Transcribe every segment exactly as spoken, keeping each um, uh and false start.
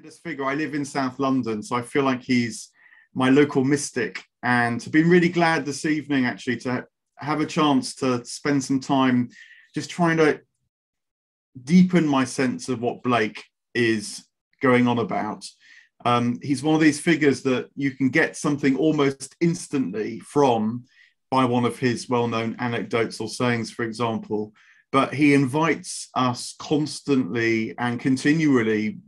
tremendous figure. I live in South London, so I feel like he's my local mystic, and I've been really glad this evening actually to have a chance to spend some time just trying to deepen my sense of what Blake is going on about. Um, he's one of these figures that you can get something almost instantly from by one of his well-known anecdotes or sayings, for example. But he invites us constantly and continually,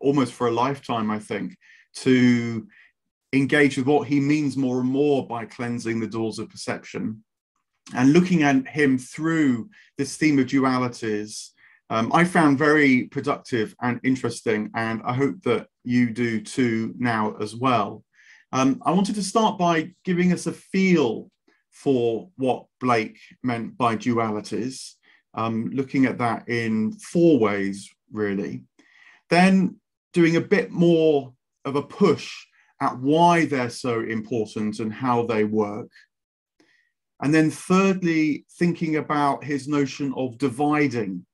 almost for a lifetime, I think, to engage with what he means more and more by cleansing the doors of perception. And looking at him through this theme of dualities, um, I found very productive and interesting, and I hope that you do too now as well. Um, I wanted to start by giving us a feel for what Blake meant by dualities. Um, looking at that in four ways, really. Then doing a bit more of a push at why they're so important and how they work. And then thirdly, thinking about his notion of dividing,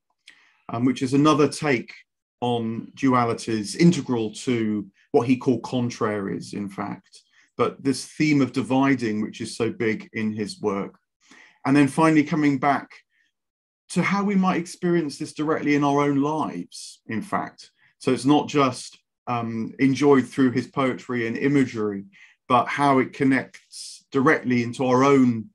um, which is another take on dualities, integral to what he called contraries, in fact. But this theme of dividing, which is so big in his work. And then finally coming back to how we might experience this directly in our own lives, in fact. So it's not just um, enjoyed through his poetry and imagery, but how it connects directly into our own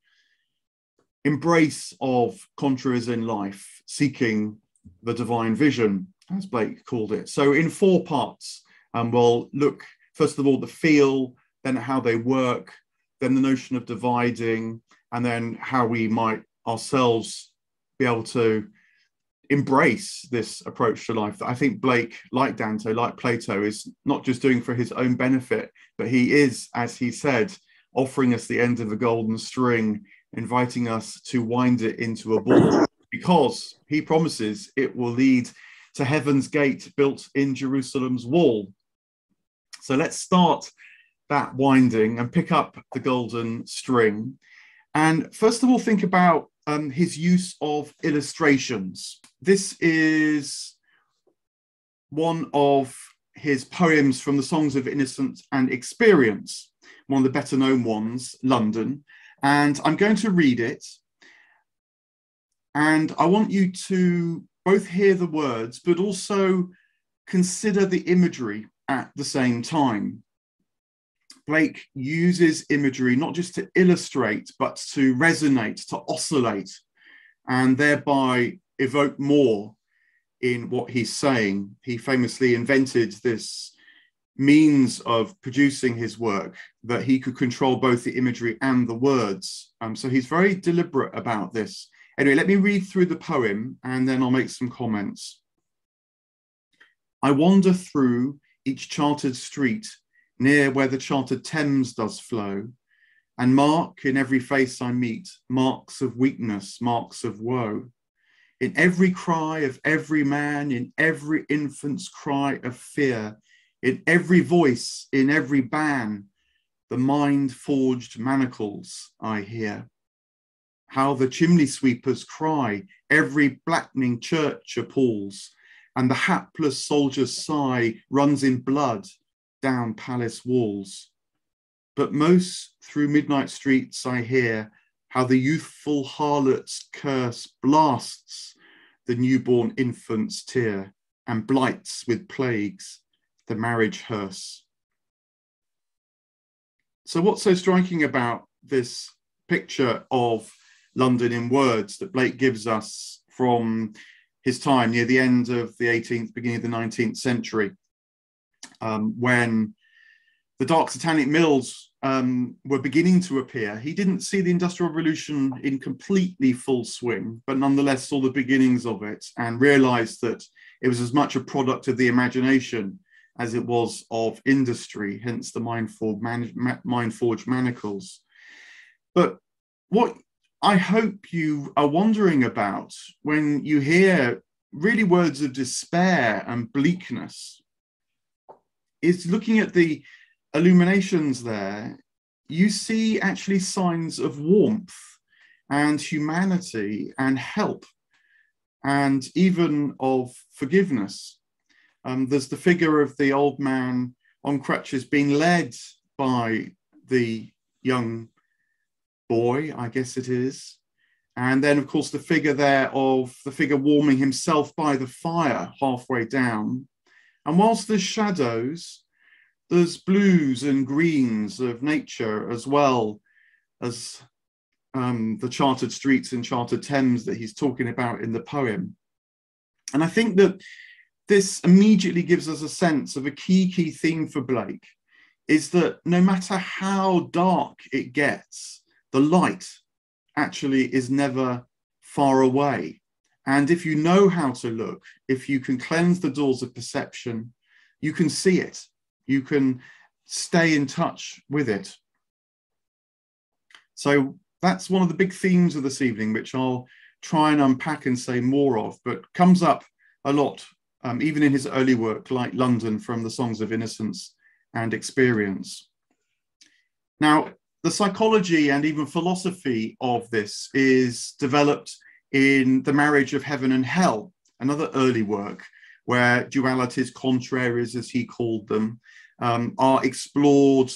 embrace of contraries in life, seeking the divine vision, as Blake called it. So in four parts, um, we'll look, first of all, the feel, then how they work, then the notion of dividing, and then how we might ourselves be able to embrace this approach to life that I think Blake, like Dante, like Plato, is not just doing for his own benefit, but he is, as he said, offering us the end of a golden string, inviting us to wind it into a ball, because he promises it will lead to heaven's gate built in Jerusalem's wall. So let's start that winding and pick up the golden string. And first of all, think about Um, his use of illustrations. This is one of his poems from the Songs of Innocence and Experience, one of the better known ones, London. And I'm going to read it. And I want you to both hear the words, but also consider the imagery at the same time. Blake uses imagery not just to illustrate, but to resonate, to oscillate, and thereby evoke more in what he's saying. He famously invented this means of producing his work, that he could control both the imagery and the words. Um, so he's very deliberate about this. Anyway, let me read through the poem and then I'll make some comments. I wander through each charted street, near where the chartered Thames does flow, and mark in every face I meet marks of weakness, marks of woe. In every cry of every man, in every infant's cry of fear, in every voice, in every ban, the mind-forged manacles I hear. How the chimney sweepers cry, every blackening church appalls, and the hapless soldier's sigh runs in blood down palace walls. But most through midnight streets I hear how the youthful harlot's curse blasts the newborn infant's tear and blights with plagues the marriage hearse. So what's so striking about this picture of London in words that Blake gives us from his time near the end of the eighteenth, beginning of the nineteenth century? Um, when the dark satanic mills um, were beginning to appear, he didn't see the Industrial Revolution in completely full swing, but nonetheless saw the beginnings of it and realized that it was as much a product of the imagination as it was of industry, hence the mind-forged man- mind-forged manacles. But what I hope you are wondering about when you hear really words of despair and bleakness is looking at the illuminations there, you see actually signs of warmth and humanity and help and even of forgiveness. Um, there's the figure of the old man on crutches being led by the young boy, I guess it is. And then, of course, the figure there of the figure warming himself by the fire halfway down. And whilst there's shadows, there's blues and greens of nature, as well as um, the charted streets and charted Thames that he's talking about in the poem. And I think that this immediately gives us a sense of a key, key theme for Blake is that no matter how dark it gets, the light actually is never far away. And if you know how to look, if you can cleanse the doors of perception, you can see it. You can stay in touch with it. So that's one of the big themes of this evening, which I'll try and unpack and say more of, but comes up a lot, um, even in his early work, like London from the Songs of Innocence and Experience. Now, the psychology and even philosophy of this is developed in The Marriage of Heaven and Hell, another early work, where dualities, contraries, as he called them, um, are explored.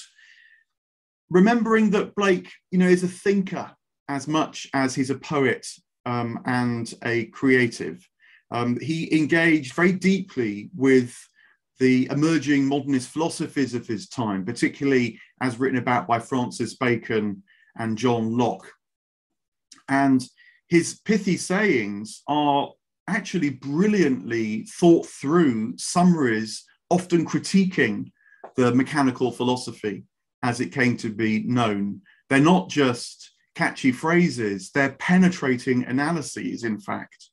Remembering that Blake, you know, is a thinker as much as he's a poet um, and a creative. Um, he engaged very deeply with the emerging modernist philosophies of his time, particularly as written about by Francis Bacon and John Locke. And his pithy sayings are actually brilliantly thought through summaries, often critiquing the mechanical philosophy as it came to be known. They're not just catchy phrases, they're penetrating analyses, in fact.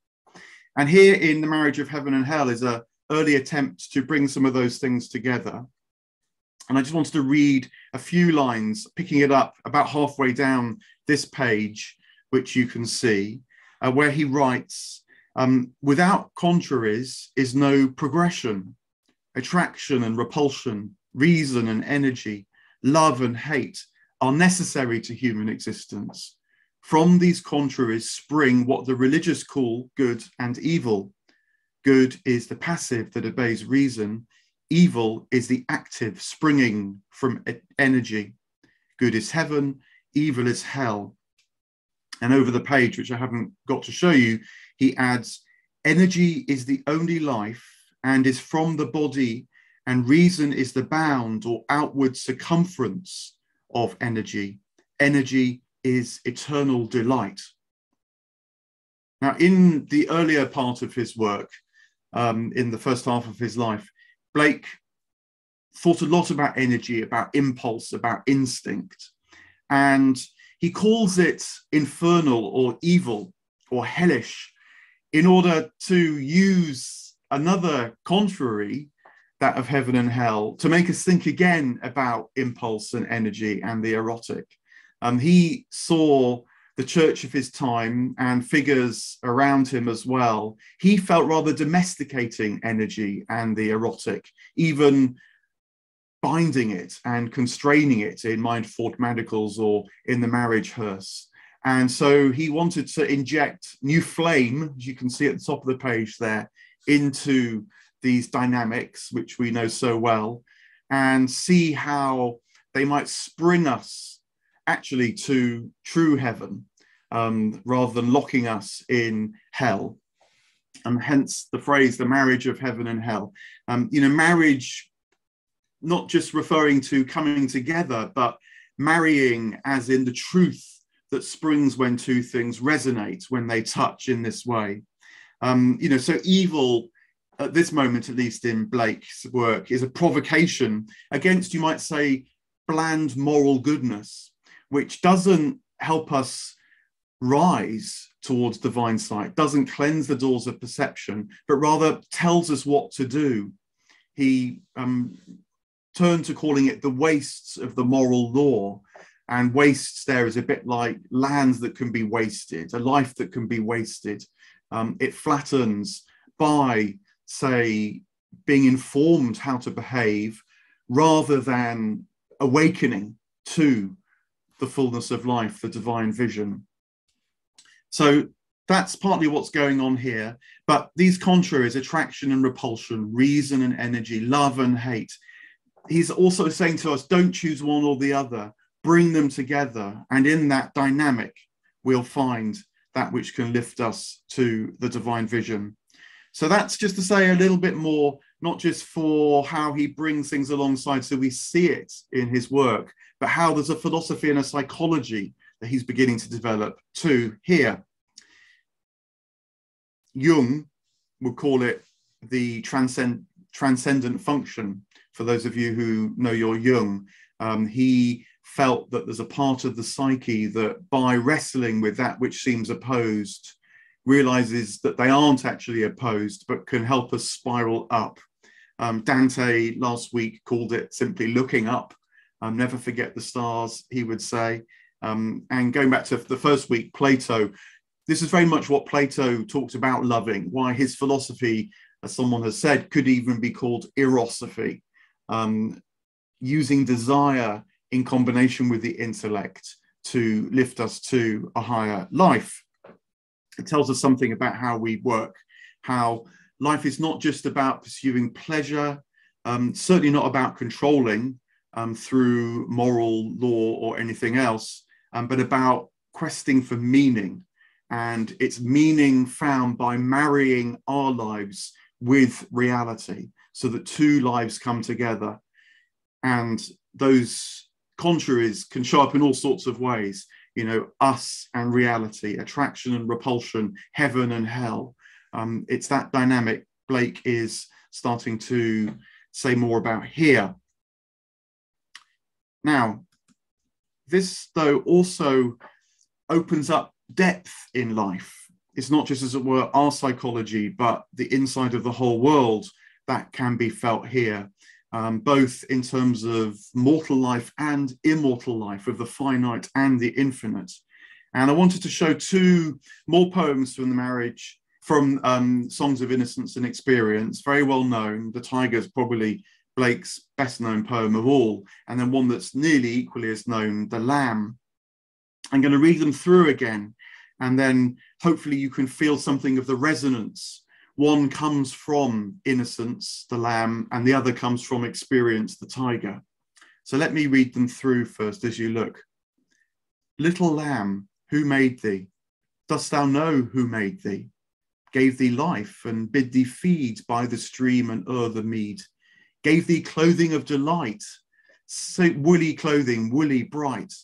And here in The Marriage of Heaven and Hell is an early attempt to bring some of those things together. And I just wanted to read a few lines, picking it up about halfway down this page, which you can see, uh, where he writes, Um, without contraries is no progression, attraction and repulsion, reason and energy, love and hate are necessary to human existence. From these contraries spring what the religious call good and evil. Good is the passive that obeys reason. Evil is the active springing from energy. Good is heaven, evil is hell. And over the page, which I haven't got to show you, he adds, energy is the only life and is from the body, and reason is the bound or outward circumference of energy. Energy is eternal delight. Now, in the earlier part of his work, um, in the first half of his life, Blake thought a lot about energy, about impulse, about instinct, and he calls it infernal or evil or hellish, in order to use another contrary, that of heaven and hell, to make us think again about impulse and energy and the erotic. Um, he saw the church of his time and figures around him as well. He felt rather domesticating energy and the erotic, even binding it and constraining it in Mindfort Manacles or in The Marriage Hearse. And so he wanted to inject new flame, as you can see at the top of the page there, into these dynamics, which we know so well, and see how they might spring us actually to true heaven, um, rather than locking us in hell. And hence the phrase, the marriage of heaven and hell. Um, you know, marriage, not just referring to coming together, but marrying as in the truth that springs when two things resonate, when they touch in this way. Um, you know, so evil, at this moment, at least in Blake's work, is a provocation against, you might say, bland moral goodness, which doesn't help us rise towards divine sight, doesn't cleanse the doors of perception, but rather tells us what to do. He um, turned to calling it the wastes of the moral law. And wastes there is a bit like lands that can be wasted, a life that can be wasted. Um, it flattens by, say, being informed how to behave rather than awakening to the fullness of life, the divine vision. So That's partly what's going on here. But these contraries, attraction and repulsion, reason and energy, love and hate, he's also saying to us, don't choose one or the other, bring them together. And in that dynamic, we'll find that which can lift us to the divine vision. So that's just to say a little bit more, not just for how he brings things alongside so we see it in his work, but how there's a philosophy and a psychology that he's beginning to develop too here. Jung would call it the transcend, transcendent function. For those of you who know your Jung, um, he felt that there's a part of the psyche that by wrestling with that which seems opposed, realizes that they aren't actually opposed, but can help us spiral up. Um, Dante last week called it simply looking up. Um, never forget the stars, he would say. Um, and going back to the first week, Plato, this is very much what Plato talked about loving, why his philosophy, as someone has said, could even be called erosophy, um, using desire in combination with the intellect to lift us to a higher life. It tells us something about how we work, how life is not just about pursuing pleasure, um, certainly not about controlling um, through moral law or anything else, um, but about questing for meaning. And it's meaning found by marrying our lives with reality so that two lives come together. And those contraries can show up in all sorts of ways, you know, us and reality, attraction and repulsion, heaven and hell. Um, it's that dynamic Blake is starting to say more about here. Now, this though also opens up depth in life. It's not just, as it were, our psychology, but the inside of the whole world that can be felt here, um, both in terms of mortal life and immortal life, of the finite and the infinite. And I wanted to show two more poems from the marriage, from um, Songs of Innocence and Experience, very well known. The Tiger's probably Blake's best known poem of all, and then one that's nearly equally as known, The Lamb. I'm going to read them through again, and then hopefully you can feel something of the resonance. One comes from innocence, the lamb, and the other comes from experience, the tiger. So let me read them through first as you look. Little lamb, who made thee? Dost thou know who made thee? Gave thee life and bid thee feed by the stream and o'er the mead. Gave thee clothing of delight, so woolly clothing, woolly bright.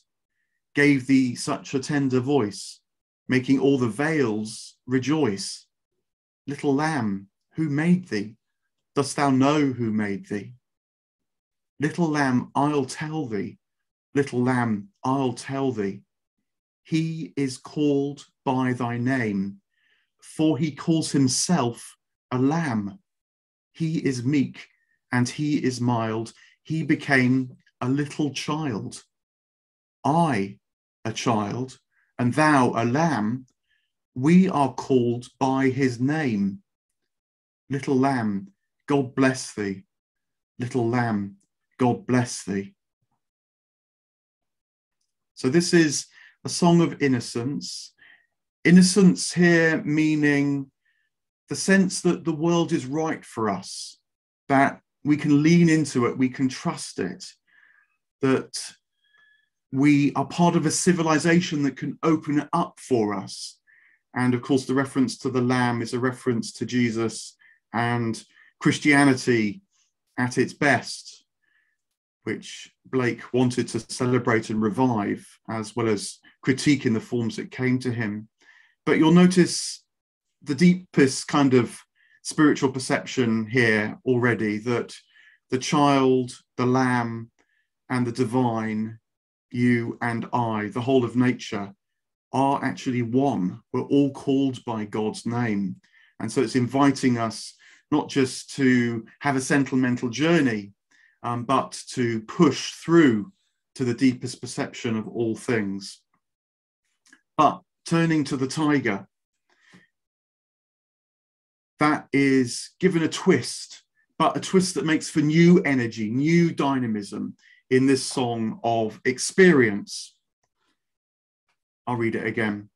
Gave thee such a tender voice, making all the vales rejoice. Little lamb, who made thee? Dost thou know who made thee? Little lamb, I'll tell thee. Little lamb, I'll tell thee. He is called by thy name, for he calls himself a lamb. He is meek and he is mild. He became a little child. I, a child, and thou, a lamb, we are called by his name. Little lamb, God bless thee. Little lamb, God bless thee. So this is a song of innocence. Innocence here meaning the sense that the world is right for us, that we can lean into it, we can trust it, that we are part of a civilization that can open it up for us. And of course, the reference to the lamb is a reference to Jesus and Christianity at its best, which Blake wanted to celebrate and revive, as well as critique in the forms that came to him. But you'll notice the deepest kind of spiritual perception here already, that the child, the lamb, and the divine, you and I, the whole of nature, are actually one. We're all called by God's name. And so it's inviting us not just to have a sentimental journey, um, but to push through to the deepest perception of all things. But turning to the tiger, that is given a twist, but a twist that makes for new energy, new dynamism, in this song of experience. I'll read it again.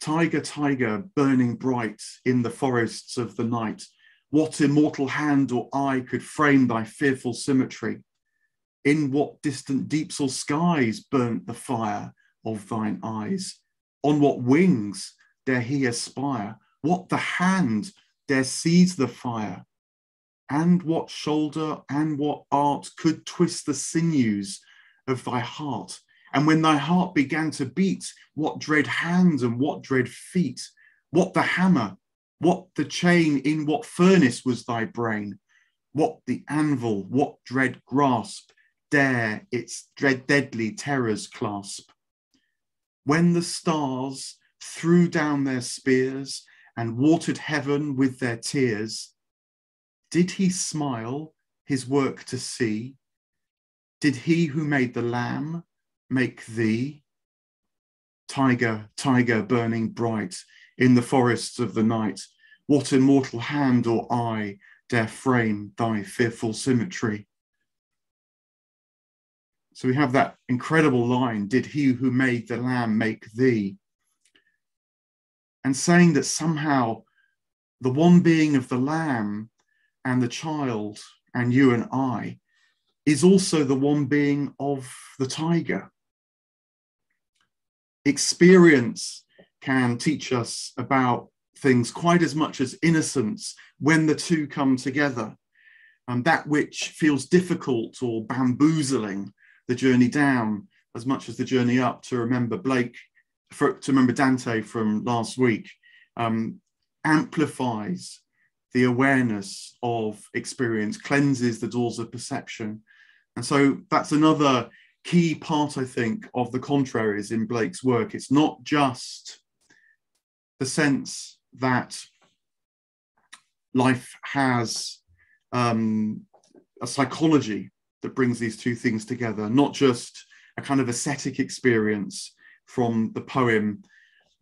Tiger, tiger, burning bright in the forests of the night, what immortal hand or eye could frame thy fearful symmetry? In what distant deeps or skies burnt the fire of thine eyes? On what wings dare he aspire? What the hand dare seize the fire? And what shoulder and what art could twist the sinews of thy heart? And when thy heart began to beat, what dread hands and what dread feet? What the hammer? What the chain? In what furnace was thy brain? What the anvil? What dread grasp dare its dread deadly terrors clasp? When the stars threw down their spears and watered heaven with their tears, did he smile his work to see? Did he who made the lamb make thee? Tiger, tiger, burning bright in the forests of the night, what immortal hand or eye dare frame thy fearful symmetry? So we have that incredible line, did he who made the lamb make thee? And saying that somehow the one being of the lamb and the child and you and I is also the one being of the tiger. Experience can teach us about things quite as much as innocence when the two come together. And that which feels difficult or bamboozling, the journey down as much as the journey up, to remember Blake, for, to remember Dante from last week, um, amplifies the awareness of experience, cleanses the doors of perception. And so that's another key part, I think, of the contraries in Blake's work. It's not just the sense that life has um, a psychology that brings these two things together, not just a kind of ascetic experience from the poem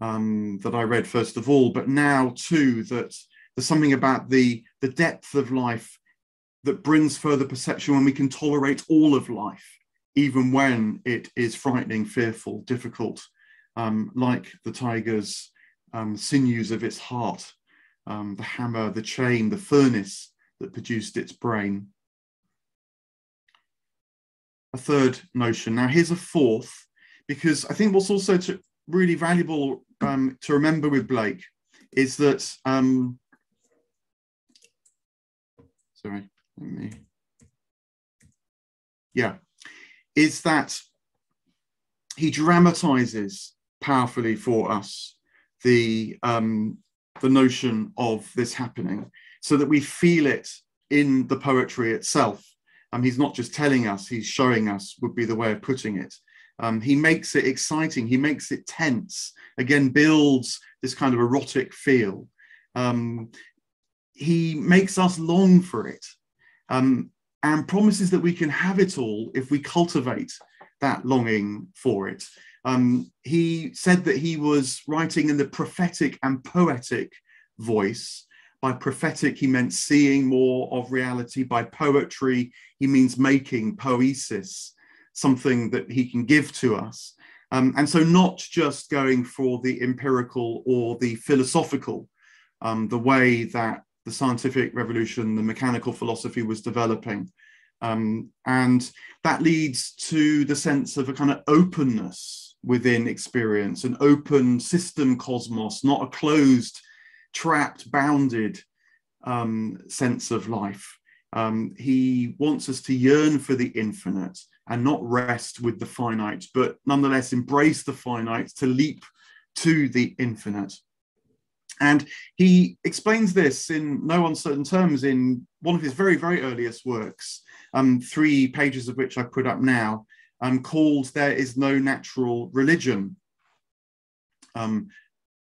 um, that I read first of all, but now too that there's something about the, the depth of life that brings further perception when we can tolerate all of life, even when it is frightening, fearful, difficult, um, like the tiger's um, sinews of its heart, um, the hammer, the chain, the furnace that produced its brain. A third notion. Now here's a fourth, because I think what's also to, really valuable um, to remember with Blake is that, um, sorry, let me, yeah, is that he dramatizes powerfully for us the, um, the notion of this happening so that we feel it in the poetry itself. Um, he's not just telling us, he's showing us, would be the way of putting it. Um, he makes it exciting, he makes it tense, again, builds this kind of erotic feel. Um, he makes us long for it, um, and promises that we can have it all if we cultivate that longing for it. Um, he said that he was writing in the prophetic and poetic voice. By prophetic, he meant seeing more of reality. By poetry, he means making poesis, something that he can give to us. Um, and so not just going for the empirical or the philosophical, um, the way that the scientific revolution, the mechanical philosophy was developing. Um, and that leads to the sense of a kind of openness within experience, an open system cosmos, not a closed, trapped, bounded um, sense of life. Um, he wants us to yearn for the infinite and not rest with the finite, but nonetheless embrace the finite to leap to the infinite. And he explains this in no uncertain terms in one of his very, very earliest works, um, three pages of which I put up now, um, called There is No Natural Religion. Um,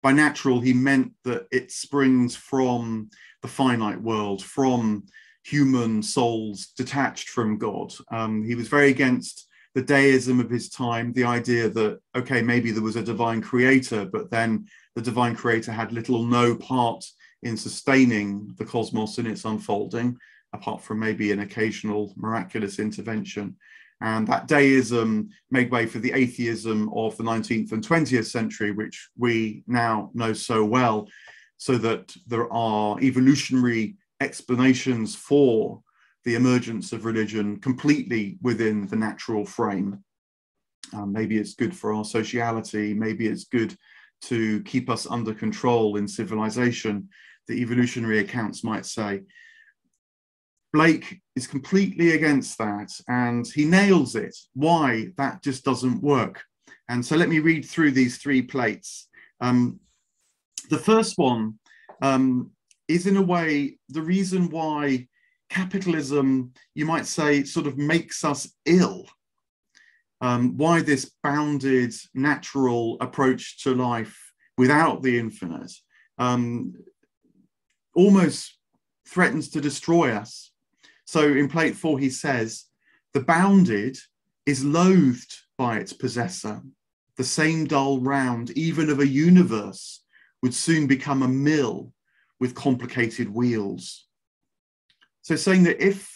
By natural, he meant that it springs from the finite world, from human souls detached from God. Um, he was very against the deism of his time, the idea that, okay, maybe there was a divine creator, but then the divine creator had little or no part in sustaining the cosmos in its unfolding, apart from maybe an occasional miraculous intervention. And that deism made way for the atheism of the nineteenth and twentieth century, which we now know so well, so that there are evolutionary explanations for the emergence of religion completely within the natural frame. Um, maybe it's good for our sociality, maybe it's good to keep us under control in civilization, the evolutionary accounts might say. Blake is completely against that, and he nails it, why that just doesn't work. And so let me read through these three plates. Um, the first one um, is, in a way, the reason why capitalism, you might say, sort of makes us ill. Um, why this bounded, natural approach to life without the infinite um, almost threatens to destroy us. So in plate four, he says, the bounded is loathed by its possessor. The same dull round, even of a universe, would soon become a mill with complicated wheels. So saying that if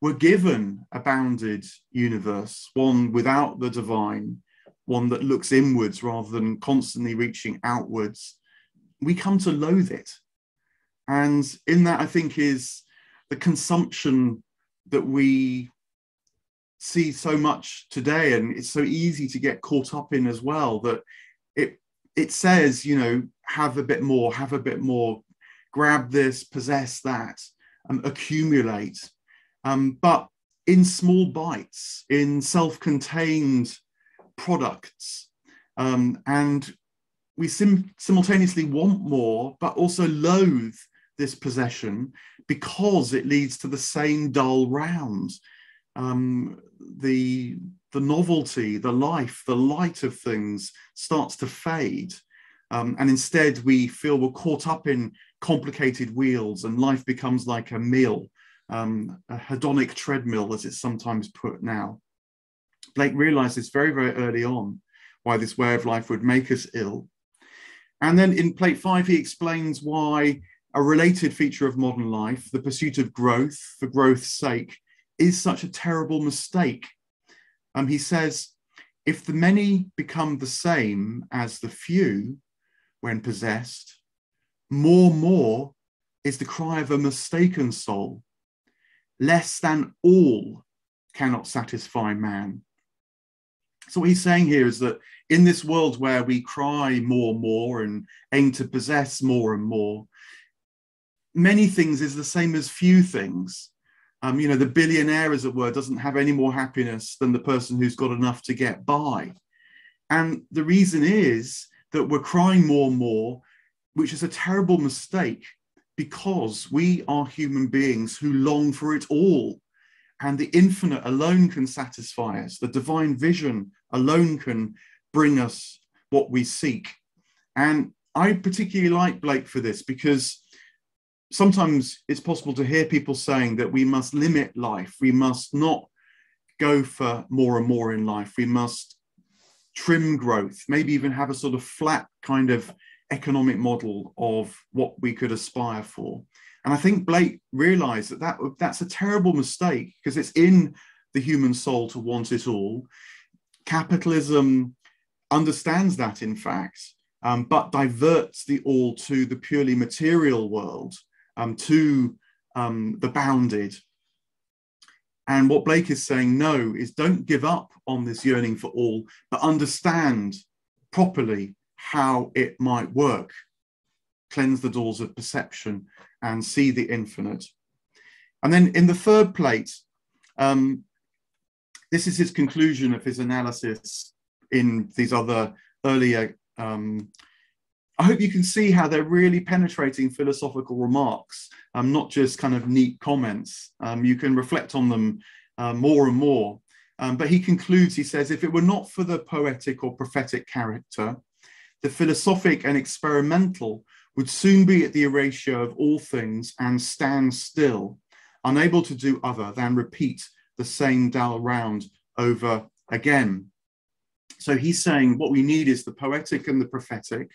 we're given a bounded universe, one without the divine, one that looks inwards rather than constantly reaching outwards, we come to loathe it. And in that, I think, is the consumption that we see so much today, and it's so easy to get caught up in as well, that it, it says, you know, have a bit more, have a bit more, grab this, possess that, um, accumulate. Um, but in small bites, in self-contained products, um, and we sim simultaneously want more, but also loathe this possession because it leads to the same dull round. Um, the, the novelty, the life, the light of things starts to fade, um, and instead we feel we're caught up in complicated wheels, and life becomes like a meal. Um, a hedonic treadmill, as it's sometimes put now. Blake realised this very, very early on, why this way of life would make us ill. And then in plate five, he explains why a related feature of modern life, the pursuit of growth for growth's sake, is such a terrible mistake. Um, he says, if the many become the same as the few when possessed, more more is the cry of a mistaken soul. Less than all cannot satisfy man. So what he's saying here is that in this world where we cry more and more and aim to possess more and more, many things is the same as few things. Um, you know, the billionaire, as it were, doesn't have any more happiness than the person who's got enough to get by. And the reason is that we're crying more and more, which is a terrible mistake, because we are human beings who long for it all, and the infinite alone can satisfy us. The divine vision alone can bring us what we seek. And I particularly like Blake for this, because sometimes it's possible to hear people saying that we must limit life. We must not go for more and more in life. We must trim growth, maybe even have a sort of flat kind of economic model of what we could aspire for. And I think Blake realized that, that that's a terrible mistake, because it's in the human soul to want it all. Capitalism understands that, in fact, um, but diverts the all to the purely material world, um, to um, the bounded. And what Blake is saying, no, is don't give up on this yearning for all, but understand properly how it might work, cleanse the doors of perception and see the infinite. And then in the third plate, um, this is his conclusion of his analysis in these other earlier, um, I hope you can see how they're really penetrating philosophical remarks, um, not just kind of neat comments. Um, you can reflect on them uh, more and more. Um, but he concludes, he says, if it were not for the poetic or prophetic character, the philosophic and experimental would soon be at the erasure of all things and stand still, unable to do other than repeat the same dull round over again. So he's saying what we need is the poetic and the prophetic,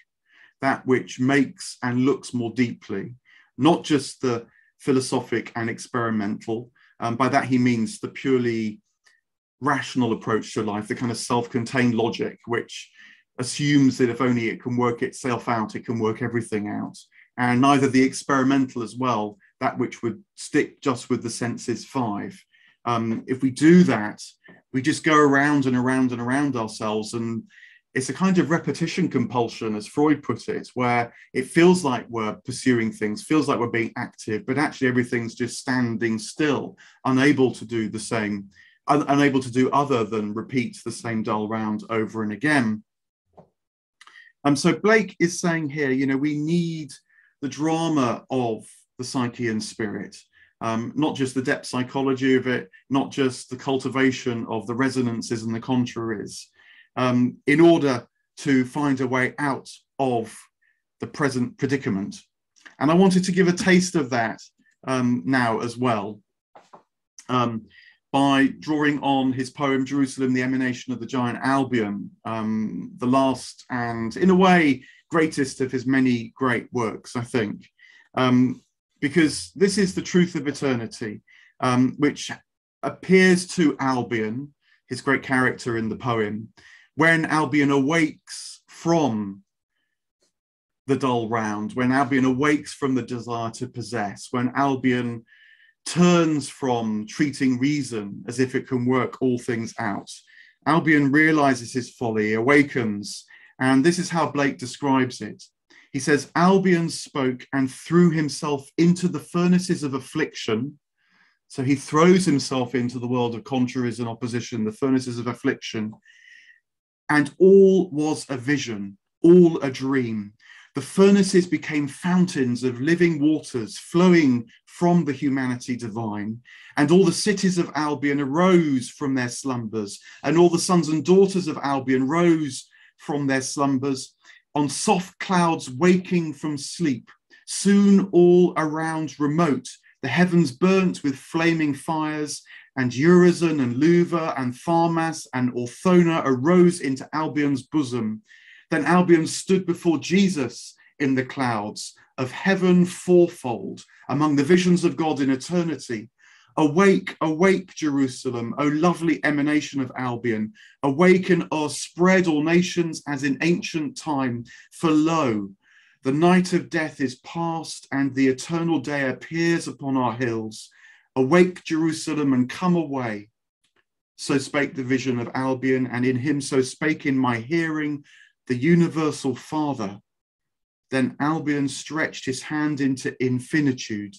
that which makes and looks more deeply, not just the philosophic and experimental. Um, by that he means the purely rational approach to life, the kind of self-contained logic, which assumes that if only it can work itself out, it can work everything out. And neither the experimental as well, that which would stick just with the senses five. Um, if we do that, we just go around and around and around ourselves. And it's a kind of repetition compulsion, as Freud put it, where it feels like we're pursuing things, feels like we're being active, but actually everything's just standing still, unable to do the same, un- unable to do other than repeat the same dull round over and again. Um, so Blake is saying here, you know, we need the drama of the psyche and spirit, um, not just the depth psychology of it, not just the cultivation of the resonances and the contraries, um, in order to find a way out of the present predicament. And I wanted to give a taste of that um, now as well, um, by drawing on his poem, Jerusalem, The Emanation of the Giant Albion, um, the last and, in a way, greatest of his many great works, I think, um, because this is the truth of eternity, um, which appears to Albion, his great character in the poem, when Albion awakes from the dull round, when Albion awakes from the desire to possess, when Albion turns from treating reason as if it can work all things out. Albion realizes his folly, awakens, and this is how Blake describes it. He says, Albion spoke and threw himself into the furnaces of affliction. So he throws himself into the world of contraries and opposition, the furnaces of affliction. And all was a vision, all a dream. The furnaces became fountains of living waters flowing from the humanity divine, and all the cities of Albion arose from their slumbers, and all the sons and daughters of Albion rose from their slumbers, on soft clouds waking from sleep. Soon all around remote, the heavens burnt with flaming fires, and Urizen and Luvah and Tharmas and Orthona arose into Albion's bosom. Then Albion stood before Jesus in the clouds of heaven fourfold, among the visions of God in eternity. Awake, awake, Jerusalem, O lovely emanation of Albion. Awaken, or spread all nations as in ancient time. For lo, the night of death is past, and the eternal day appears upon our hills. Awake, Jerusalem, and come away. So spake the vision of Albion, and in him so spake in my hearing the universal Father. Then Albion stretched his hand into infinitude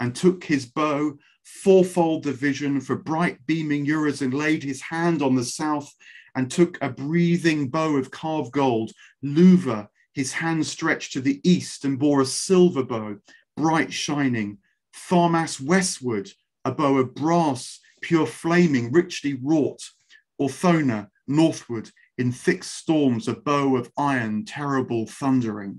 and took his bow, fourfold the vision for bright beaming Urizen, and laid his hand on the south and took a breathing bow of carved gold. Luvah, his hand stretched to the east and bore a silver bow, bright shining. Tharmas westward, a bow of brass, pure flaming, richly wrought. Orthona northward, in thick storms, a bow of iron, terrible thundering.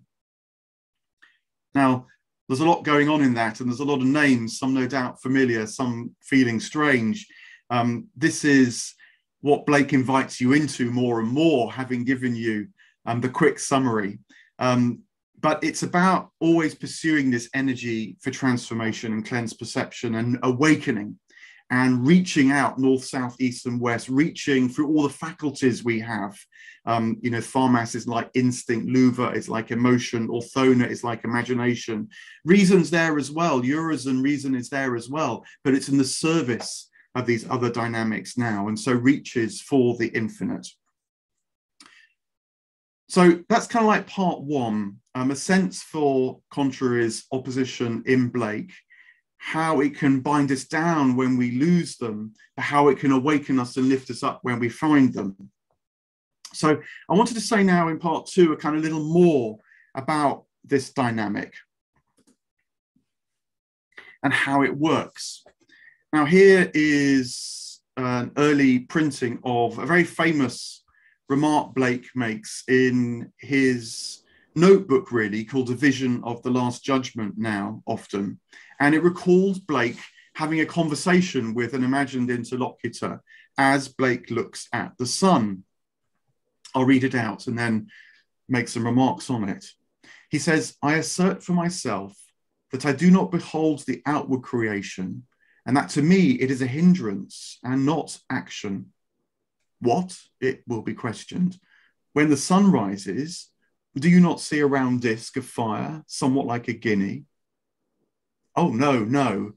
Now, there's a lot going on in that, and there's a lot of names, some no doubt familiar, some feeling strange. Um, this is what Blake invites you into more and more, having given you um, the quick summary. Um, but it's about always pursuing this energy for transformation and cleansed perception and awakening, and reaching out north, south, east and west, reaching through all the faculties we have. Um, you know, Tharmas is like instinct, Luvah is like emotion, Orthona is like imagination. Reason's there as well, Urizen reason is there as well, but it's in the service of these other dynamics now, and so reaches for the infinite. So that's kind of like part one, um, a sense for contraries, opposition in Blake, how it can bind us down when we lose them, how it can awaken us and lift us up when we find them. So I wanted to say now in part two, a kind of little more about this dynamic and how it works. Now here is an early printing of a very famous remark Blake makes in his notebook, really, called A Vision of the Last Judgment now often. And it recalls Blake having a conversation with an imagined interlocutor as Blake looks at the sun. I'll read it out and then make some remarks on it. He says, I assert for myself that I do not behold the outward creation, and that to me it is a hindrance and not action, what? It will be questioned. When the sun rises, do you not see a round disc of fire, somewhat like a guinea? Oh, no, no.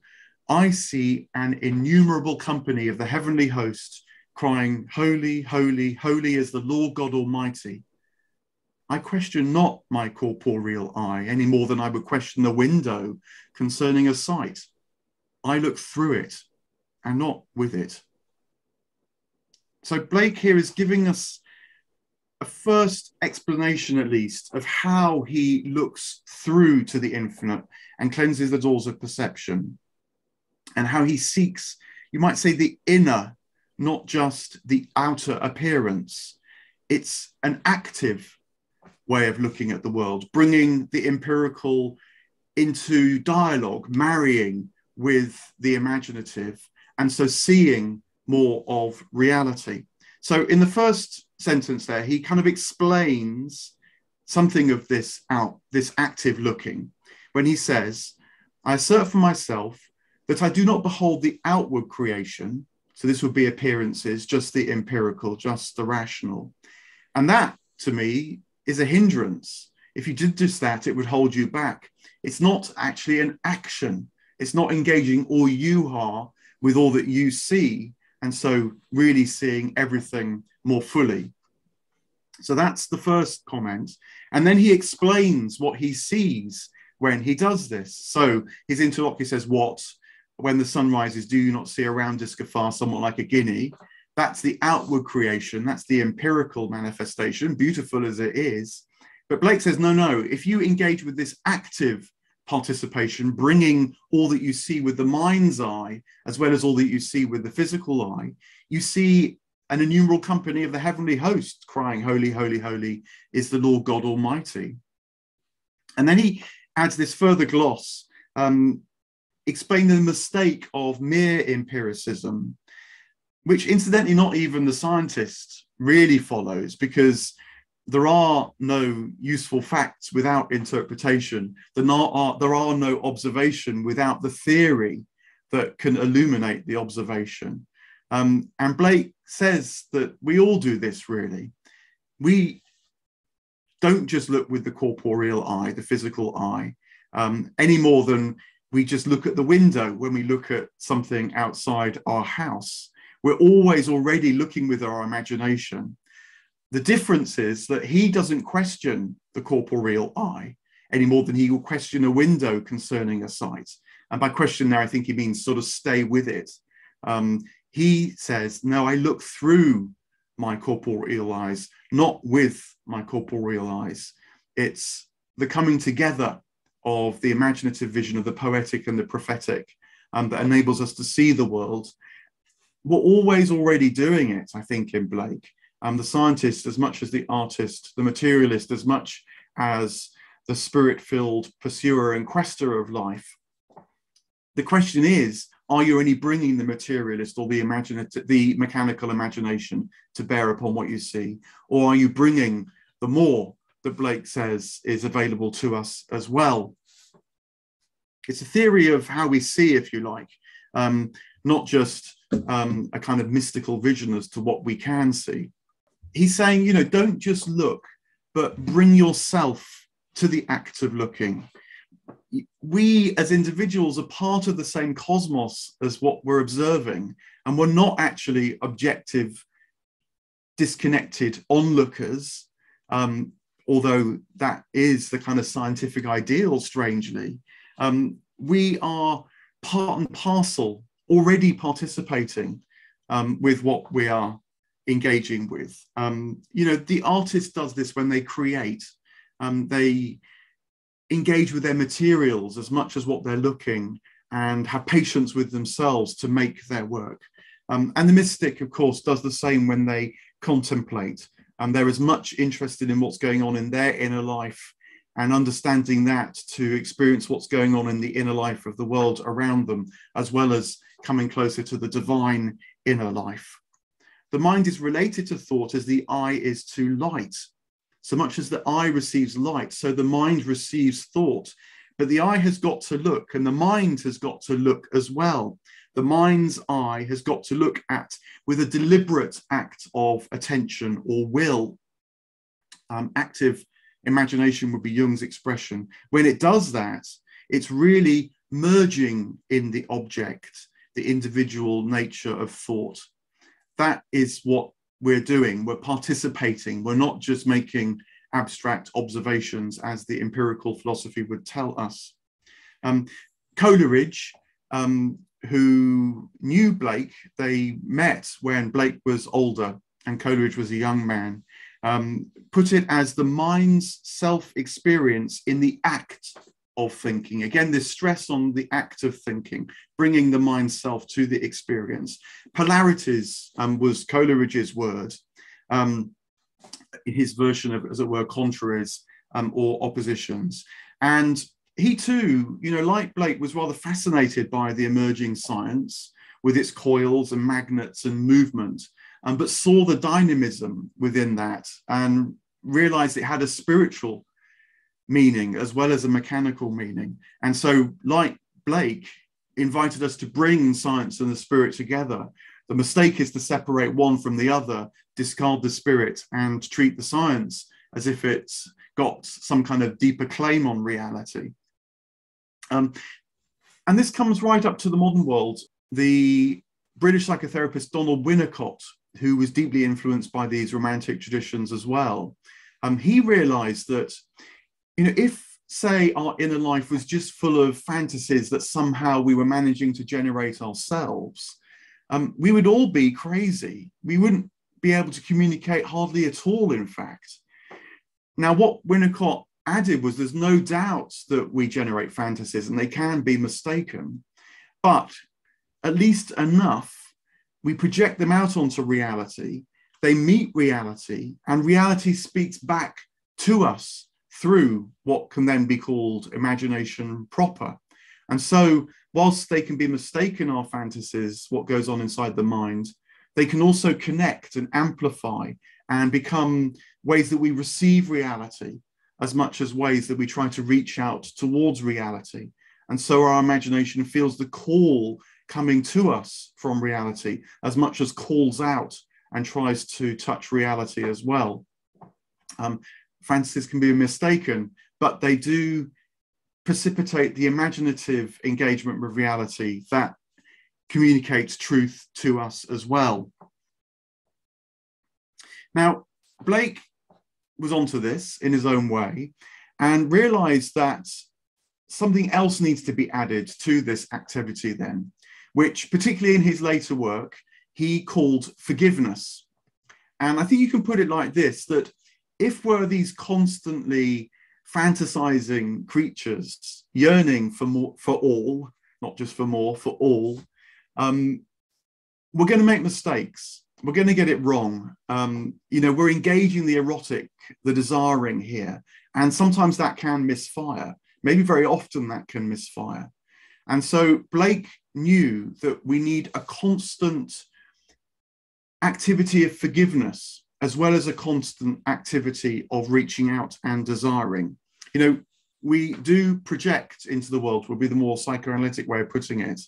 I see an innumerable company of the heavenly host crying, holy, holy, holy is the Lord God Almighty. I question not my corporeal eye any more than I would question the window concerning a sight. I look through it and not with it. So Blake here is giving us a first explanation, at least, of how he looks through to the infinite and cleanses the doors of perception, and how he seeks, you might say, the inner, not just the outer appearance. It's an active way of looking at the world, bringing the empirical into dialogue, marrying with the imaginative, and so seeing more of reality. So in the first sentence there, he kind of explains something of this out, this active looking, when he says, I assert for myself that I do not behold the outward creation. So this would be appearances, just the empirical, just the rational. And that, to me, is a hindrance. If you did just that, it would hold you back. It's not actually an action. It's not engaging all you are with all that you see, and so really seeing everything more fully. So that's the first comment. And then he explains what he sees when he does this. So his interlocutor says, what? When the sun rises, do you not see a round disc of fire, somewhat like a guinea? That's the outward creation. That's the empirical manifestation, beautiful as it is. But Blake says, no, no, if you engage with this active participation, bringing all that you see with the mind's eye, as well as all that you see with the physical eye, you see an innumerable company of the heavenly host crying, holy, holy, holy is the Lord God Almighty. And then he adds this further gloss, um, explaining the mistake of mere empiricism, which incidentally not even the scientist really follows, because there are no useful facts without interpretation. There are, there are no observation without the theory that can illuminate the observation. Um, and Blake says that we all do this, really. We don't just look with the corporeal eye, the physical eye, um, any more than we just look at the window when we look at something outside our house. We're always already looking with our imagination. The difference is that he doesn't question the corporeal eye any more than he will question a window concerning a sight. And by question there, I think he means sort of stay with it. Um, he says, no, I look through my corporeal eyes, not with my corporeal eyes. It's the coming together of the imaginative vision of the poetic and the prophetic um, that enables us to see the world. We're always already doing it, I think, in Blake. Um, the scientist as much as the artist, the materialist as much as the spirit-filled pursuer and quester of life. The question is, are you only bringing the materialist or the imaginative, the mechanical imagination to bear upon what you see? Or are you bringing the more that Blake says is available to us as well? It's a theory of how we see, if you like, um, not just um, a kind of mystical vision as to what we can see. He's saying, you know, don't just look, but bring yourself to the act of looking. We as individuals are part of the same cosmos as what we're observing, and we're not actually objective, disconnected onlookers, um, although that is the kind of scientific ideal, strangely. Um, we are part and parcel, already participating um, with what we are engaging with. Um, you know, the artist does this when they create. Um, they engage with their materials as much as what they're looking, and have patience with themselves to make their work. Um, and the mystic, of course, does the same when they contemplate. And they're as much interested in what's going on in their inner life and understanding that to experience what's going on in the inner life of the world around them, as well as coming closer to the divine inner life. The mind is related to thought as the eye is to light. So much as the eye receives light, so the mind receives thought. But the eye has got to look, and the mind has got to look as well. the mind's eye has got to look at with a deliberate act of attention or will. Um, active imagination would be Jung's expression. When it does that, it's really merging in the object, the individual nature of thought. That is what we're doing. We're participating. We're not just making abstract observations as the empirical philosophy would tell us. Um, Coleridge, um, who knew Blake, they met when Blake was older and Coleridge was a young man, um, put it as the mind's self-experience in the act of thinking. Again, this stress on the act of thinking, bringing the mind self to the experience. Polarities um, was Coleridge's word, um, his version of, as it were, contraries um, or oppositions. And he too, you know, like Blake, was rather fascinated by the emerging science with its coils and magnets and movement, um, but saw the dynamism within that and realized it had a spiritual meaning as well as a mechanical meaning. And so, like Blake, invited us to bring science and the spirit together. The mistake is to separate one from the other, discard the spirit and treat the science as if it's got some kind of deeper claim on reality. Um, and this comes right up to the modern world. The British psychotherapist Donald Winnicott, who was deeply influenced by these romantic traditions as well, um, he realized that, you know, if, say, our inner life was just full of fantasies that somehow we were managing to generate ourselves, um, we would all be crazy. We wouldn't be able to communicate hardly at all, in fact. Now, what Winnicott added was there's no doubt that we generate fantasies and they can be mistaken, but at least enough, we project them out onto reality, they meet reality, and reality speaks back to us through what can then be called imagination proper. And so, whilst they can be mistaken, our fantasies, what goes on inside the mind, they can also connect and amplify and become ways that we receive reality as much as ways that we try to reach out towards reality. And so our imagination feels the call coming to us from reality as much as calls out and tries to touch reality as well. Um, fantasies can be mistaken, but they do precipitate the imaginative engagement with reality that communicates truth to us as well. Now, Blake was onto this in his own way and realized that something else needs to be added to this activity then, which particularly in his later work, he called forgiveness. And I think you can put it like this, that if we're these constantly fantasizing creatures yearning for more, for all, not just for more, for all, um, we're going to make mistakes. We're going to get it wrong. Um, you know, we're engaging the erotic, the desiring here. And sometimes that can misfire. Maybe very often that can misfire. And so Blake knew that we need a constant activity of forgiveness, as well as a constant activity of reaching out and desiring. You know, we do project into the world, would be the more psychoanalytic way of putting it.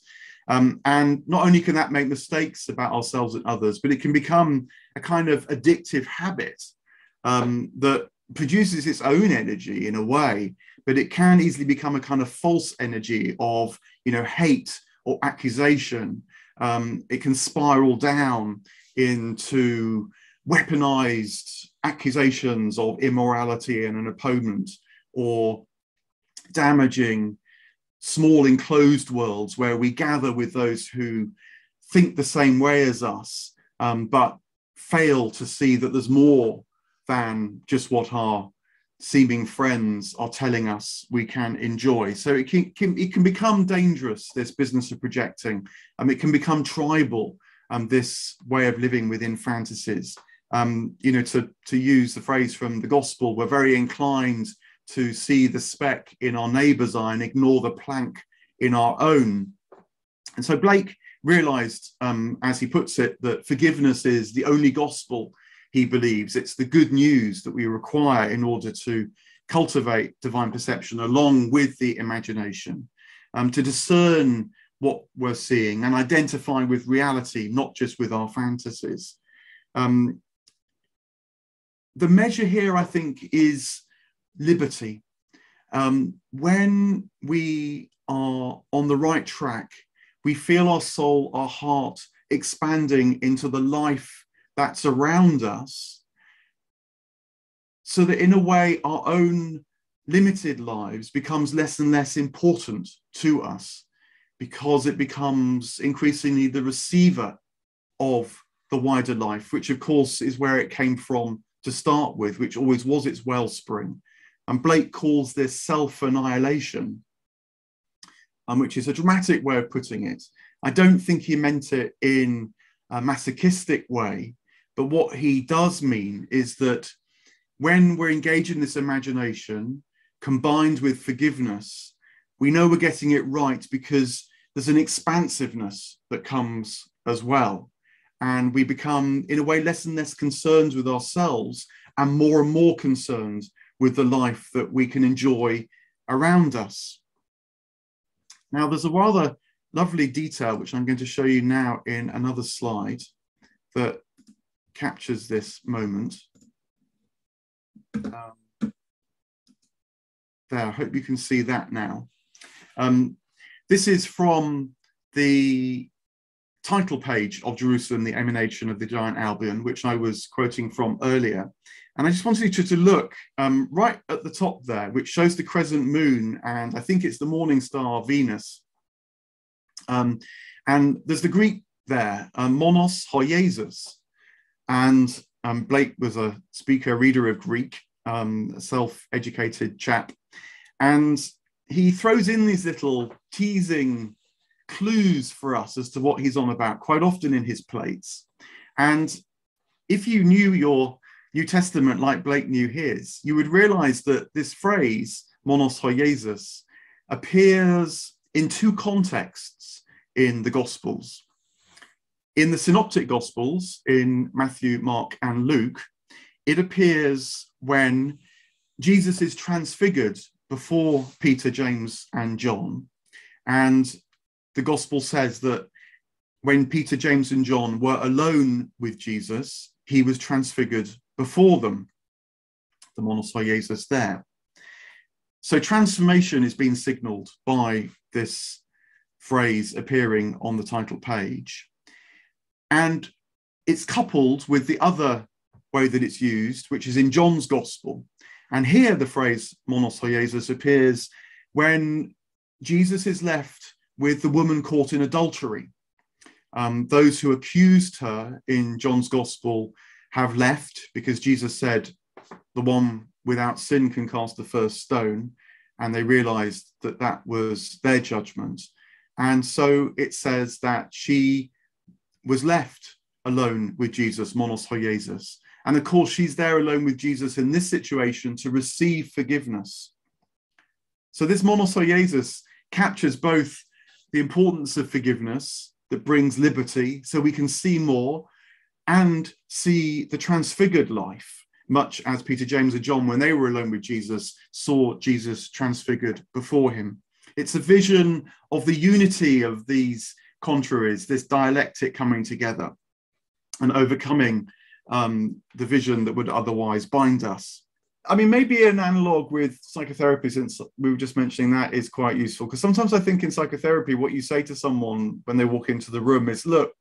Um, and not only can that make mistakes about ourselves and others, but it can become a kind of addictive habit um, that produces its own energy in a way, but it can easily become a kind of false energy of, you know, hate or accusation. Um, it can spiral down into weaponized accusations of immorality in an opponent, or damaging small enclosed worlds where we gather with those who think the same way as us, um, but fail to see that there's more than just what our seeming friends are telling us we can enjoy. So it can, can, it can become dangerous, this business of projecting. Um, it can become tribal, um, this way of living within fantasies. Um, you know, to, to use the phrase from the gospel, we're very inclined to see the speck in our neighbour's eye and ignore the plank in our own. And so Blake realised, um, as he puts it, that forgiveness is the only gospel he believes. It's the good news that we require in order to cultivate divine perception along with the imagination, um, to discern what we're seeing and identify with reality, not just with our fantasies. Um, the measure here, I think, is liberty. Um, when we are on the right track, we feel our soul, our heart expanding into the life that's around us, so that in a way our own limited lives becomes less and less important to us, because it becomes increasingly the receiver of the wider life, which of course is where it came from to start with, which always was its wellspring. And Blake calls this self-annihilation, um, which is a dramatic way of putting it. I don't think he meant it in a masochistic way, but what he does mean is that when we're engaged in this imagination, combined with forgiveness, we know we're getting it right because there's an expansiveness that comes as well. And we become, in a way, less and less concerned with ourselves and more and more concerned with the life that we can enjoy around us. Now, there's a rather lovely detail, which I'm going to show you now in another slide, that captures this moment. Um, there, I hope you can see that now. Um, this is from the title page of Jerusalem, The Emanation of the Giant Albion, which I was quoting from earlier. And I just wanted you to look um, right at the top there, which shows the crescent moon, and I think it's the morning star Venus. Um, and there's the Greek there, uh, monos hoiesis. And um, Blake was a speaker, reader of Greek, um, a self-educated chap. And he throws in these little teasing clues for us as to what he's on about, quite often in his plates. And if you knew your New Testament like Blake knew his, you would realize that this phrase, monos hoiesis, appears in two contexts in the Gospels. In the Synoptic Gospels, in Matthew, Mark, and Luke, it appears when Jesus is transfigured before Peter, James, and John. And the Gospel says that when Peter, James, and John were alone with Jesus, he was transfigured before them, the monos hoiesis there. So transformation is being signalled by this phrase appearing on the title page. And it's coupled with the other way that it's used, which is in John's Gospel. And here the phrase monos hoiesis appears when Jesus is left with the woman caught in adultery. Um, those who accused her in John's Gospel have left, because Jesus said, the one without sin can cast the first stone. And they realized that that was their judgment. And so it says that she was left alone with Jesus, monos hoiesis. And of course, she's there alone with Jesus in this situation to receive forgiveness. So this monos hoiesis captures both the importance of forgiveness that brings liberty, so we can see more, and see the transfigured life, much as Peter, James, and John, when they were alone with Jesus, saw Jesus transfigured before him. It's a vision of the unity of these contraries, this dialectic coming together and overcoming um, the vision that would otherwise bind us. I mean, maybe an analogue with psychotherapy, since we were just mentioning that, is quite useful, because sometimes I think in psychotherapy, what you say to someone when they walk into the room is, look,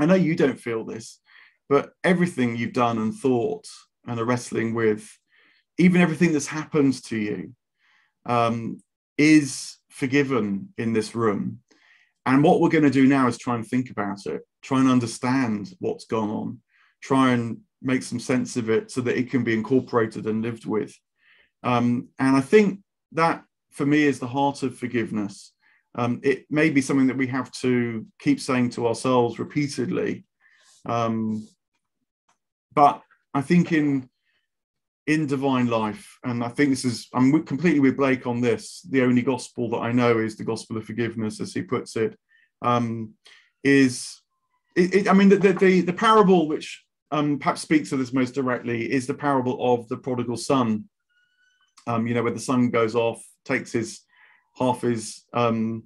I know you don't feel this, but everything you've done and thought and are wrestling with, even everything that's happened to you, um, is forgiven in this room. And what we're going to do now is try and think about it, try and understand what's gone on, try and make some sense of it so that it can be incorporated and lived with. Um, and I think that, for me, is the heart of forgiveness. Um, it may be something that we have to keep saying to ourselves repeatedly. Um, but I think in, in divine life, and I think this is, I'm completely with Blake on this, the only gospel that I know is the gospel of forgiveness, as he puts it, um, is, it, it, I mean, the, the, the parable which um, perhaps speaks to this most directly is the parable of the prodigal son, um, you know, where the son goes off, takes his half his um,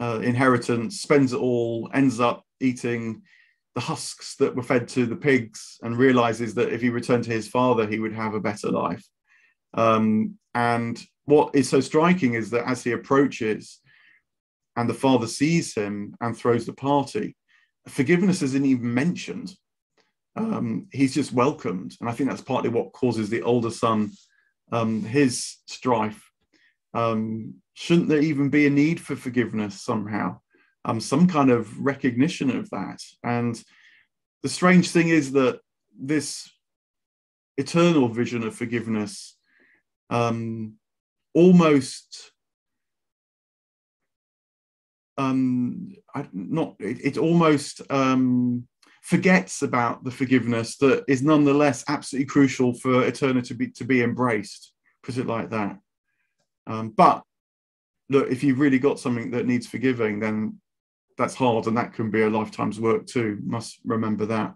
uh, inheritance, spends it all, ends up eating the husks that were fed to the pigs, and realizes that if he returned to his father, he would have a better life. Um, and what is so striking is that as he approaches and the father sees him and throws the party, forgiveness isn't even mentioned. Um, he's just welcomed. And I think that's partly what causes the older son um, his strife. Um, shouldn't there even be a need for forgiveness somehow? Um, some kind of recognition of that. And the strange thing is that this eternal vision of forgiveness um, almost um, I, not it, it almost um, forgets about the forgiveness that is nonetheless absolutely crucial for eternity to be, to be embraced, put it like that. Um, but look, if you've really got something that needs forgiving, then that's hard, and that can be a lifetime's work too. Must remember that.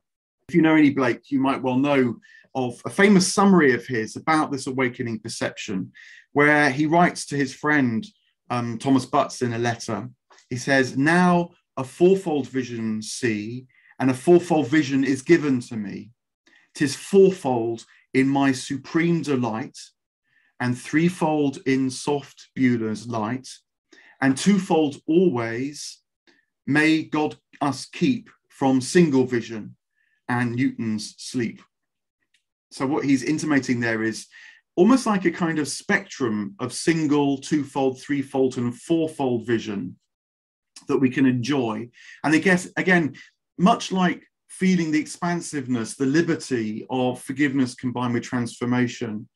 If you know any Blake, you might well know of a famous summary of his about this awakening perception, where he writes to his friend um, Thomas Butts in a letter. He says, "Now a fourfold vision see, and a fourfold vision is given to me. 'Tis fourfold in my supreme delight, and threefold in soft Beulah's light, and twofold always. May God us keep from single vision and Newton's sleep." So what he's intimating there is almost like a kind of spectrum of single, twofold, threefold, and fourfold vision that we can enjoy. And I guess, again, much like feeling the expansiveness, the liberty of forgiveness combined with transformation,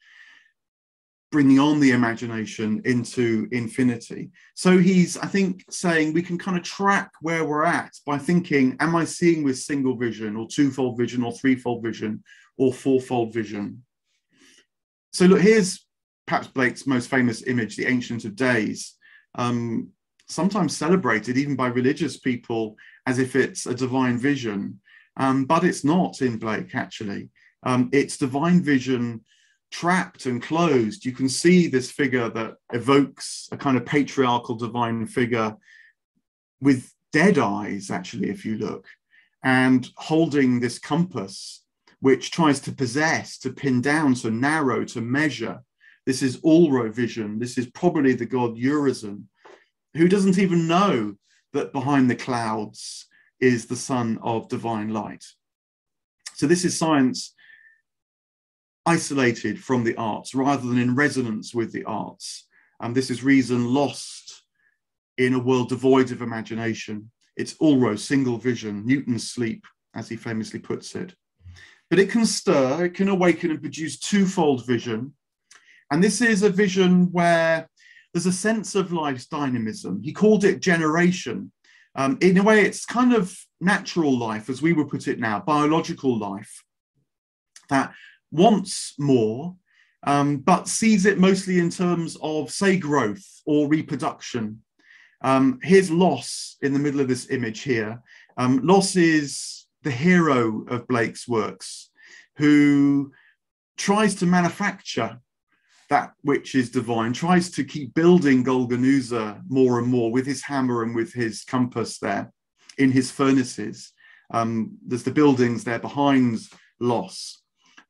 bringing on the imagination into infinity. So he's, I think, saying we can kind of track where we're at by thinking, am I seeing with single vision or twofold vision or threefold vision or fourfold vision? So look, here's perhaps Blake's most famous image, the Ancient of Days, um, sometimes celebrated even by religious people as if it's a divine vision, um, but it's not in Blake, actually. Um, it's divine vision trapped and closed. You can see this figure that evokes a kind of patriarchal divine figure with dead eyes, actually, if you look, and holding this compass, which tries to possess, to pin down, to narrow, to measure. This is Ulro vision. This is probably the god Urizen, who doesn't even know that behind the clouds is the sun of divine light. So this is science isolated from the arts rather than in resonance with the arts. And um, this is reason lost in a world devoid of imagination. It's Ulro, single vision, Newton's sleep, as he famously puts it. But it can stir, it can awaken and produce twofold vision. And this is a vision where there's a sense of life's dynamism. He called it generation. Um, in a way, it's kind of natural life, as we would put it now, biological life, that wants more, um, but sees it mostly in terms of, say, growth or reproduction. Um, here's Loss in the middle of this image here. Um, Loss is the hero of Blake's works, who tries to manufacture that which is divine, tries to keep building Golgonooza more and more with his hammer and with his compass there in his furnaces. Um, there's the buildings there behind Loss.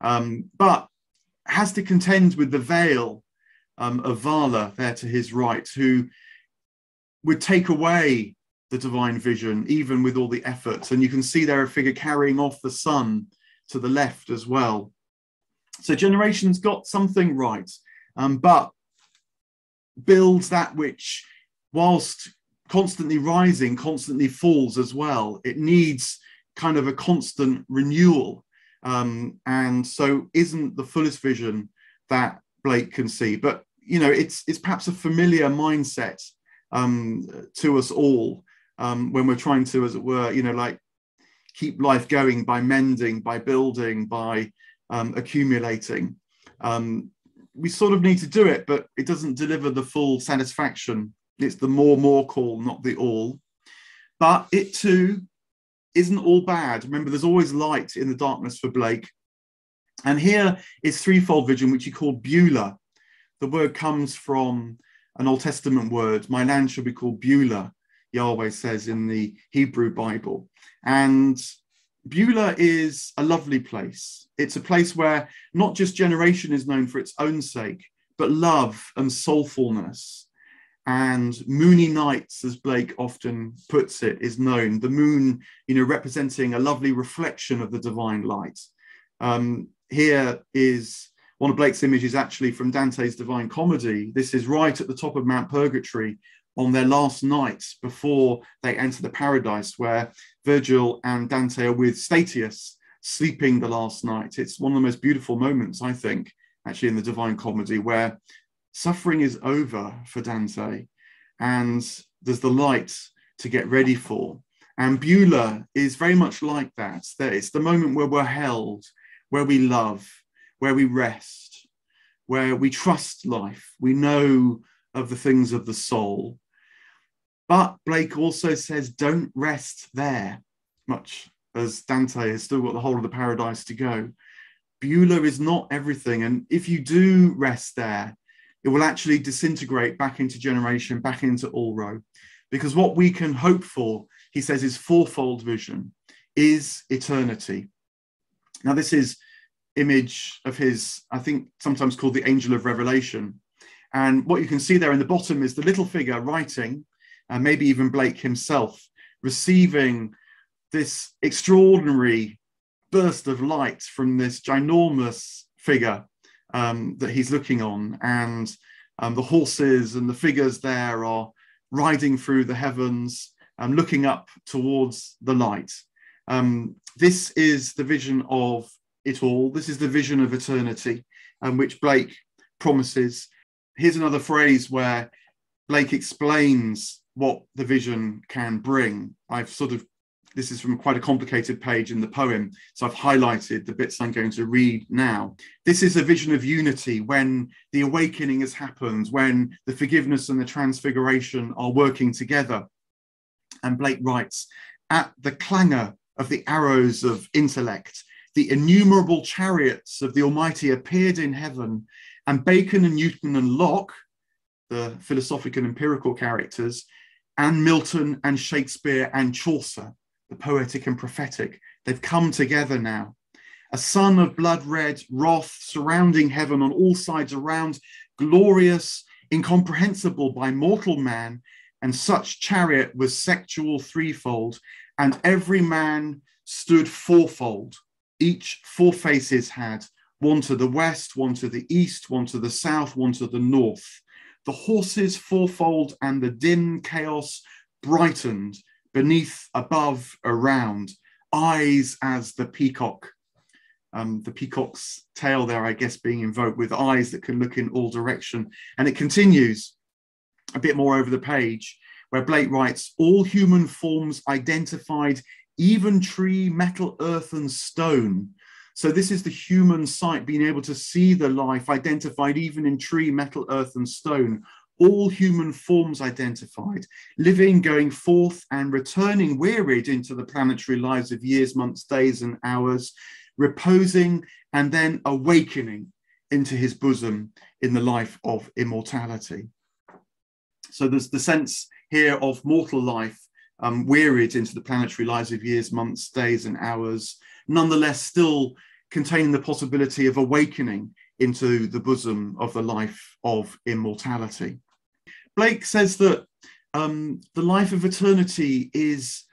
Um, but has to contend with the veil um, of Vala there to his right, who would take away the divine vision, even with all the efforts. And you can see there a figure carrying off the sun to the left as well. So generation's got something right, um, but builds that which, whilst constantly rising, constantly falls as well. It needs kind of a constant renewal. Um, and so isn't the fullest vision that Blake can see. But, you know, it's, it's perhaps a familiar mindset um, to us all um, when we're trying to, as it were, you know, like keep life going by mending, by building, by um, accumulating. Um, we sort of need to do it, but it doesn't deliver the full satisfaction. It's the more, more call, not the all. But it too isn't all bad. Remember, there's always light in the darkness for Blake. And here is threefold vision, which he called Beulah. The word comes from an Old Testament word. My land shall be called Beulah, Yahweh says in the Hebrew Bible. And Beulah is a lovely place. It's a place where not just generation is known for its own sake, but love and soulfulness. And moony nights, as Blake often puts it, is known. The moon, you know, representing a lovely reflection of the divine light. Um, here is one of Blake's images, actually, from Dante's Divine Comedy. This is right at the top of Mount Purgatory on their last night before they enter the paradise, where Virgil and Dante are with Statius sleeping the last night. It's one of the most beautiful moments, I think, actually, in the Divine Comedy, where suffering is over for Dante, and there's the light to get ready for. And Beulah is very much like that. That it's the moment where we're held, where we love, where we rest, where we trust life. We know of the things of the soul. But Blake also says, don't rest there, much as Dante has still got the whole of the paradise to go. Beulah is not everything. And if you do rest there, it will actually disintegrate back into generation, back into Ulro, because what we can hope for, he says, is fourfold vision, is eternity. Now, this is image of his, I think, sometimes called the Angel of Revelation. And what you can see there in the bottom is the little figure writing, and uh, maybe even Blake himself, receiving this extraordinary burst of light from this ginormous figure Um, that he's looking on, and um, the horses and the figures there are riding through the heavens and um, looking up towards the light. Um, this is the vision of it all. This is the vision of eternity, um, which Blake promises. Here's another phrase where Blake explains what the vision can bring. I've sort of, this is from quite a complicated page in the poem, so I've highlighted the bits I'm going to read now. This is a vision of unity when the awakening has happened, when the forgiveness and the transfiguration are working together. And Blake writes, at the clangor of the arrows of intellect, the innumerable chariots of the Almighty appeared in heaven, and Bacon and Newton and Locke, the philosophic and empirical characters, and Milton and Shakespeare and Chaucer, the poetic and prophetic, they've come together now. A sun of blood-red wrath surrounding heaven on all sides around, glorious, incomprehensible by mortal man, and such chariot was sexual threefold, and every man stood fourfold. Each four faces had, one to the west, one to the east, one to the south, one to the north. The horses fourfold and the dim chaos brightened, beneath, above, around, eyes as the peacock. Um, the peacock's tail there, I guess, being invoked with eyes that can look in all direction. And it continues a bit more over the page, where Blake writes, all human forms identified, even tree, metal, earth, and stone. So this is the human sight, being able to see the life identified even in tree, metal, earth, and stone. All human forms identified, living, going forth and returning wearied into the planetary lives of years, months, days and hours, reposing and then awakening into his bosom in the life of immortality. So there's the sense here of mortal life, um, wearied into the planetary lives of years, months, days and hours, nonetheless still containing the possibility of awakening into the bosom of the life of immortality. Blake says that um, the life of eternity is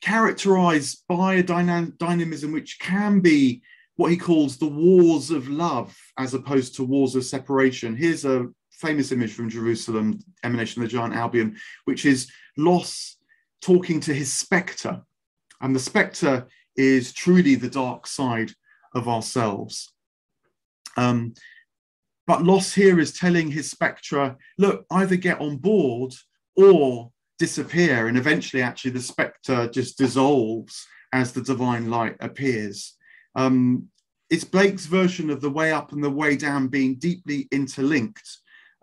characterized by a dyna dynamism which can be what he calls the wars of love as opposed to wars of separation. Here's a famous image from Jerusalem, Emanation of the Giant Albion, which is Loss talking to his spectre. And the spectre is truly the dark side of ourselves. Um, but Loss here is telling his spectra, look, either get on board or disappear. And eventually, actually, the spectre just dissolves as the divine light appears. Um, it's Blake's version of the way up and the way down being deeply interlinked.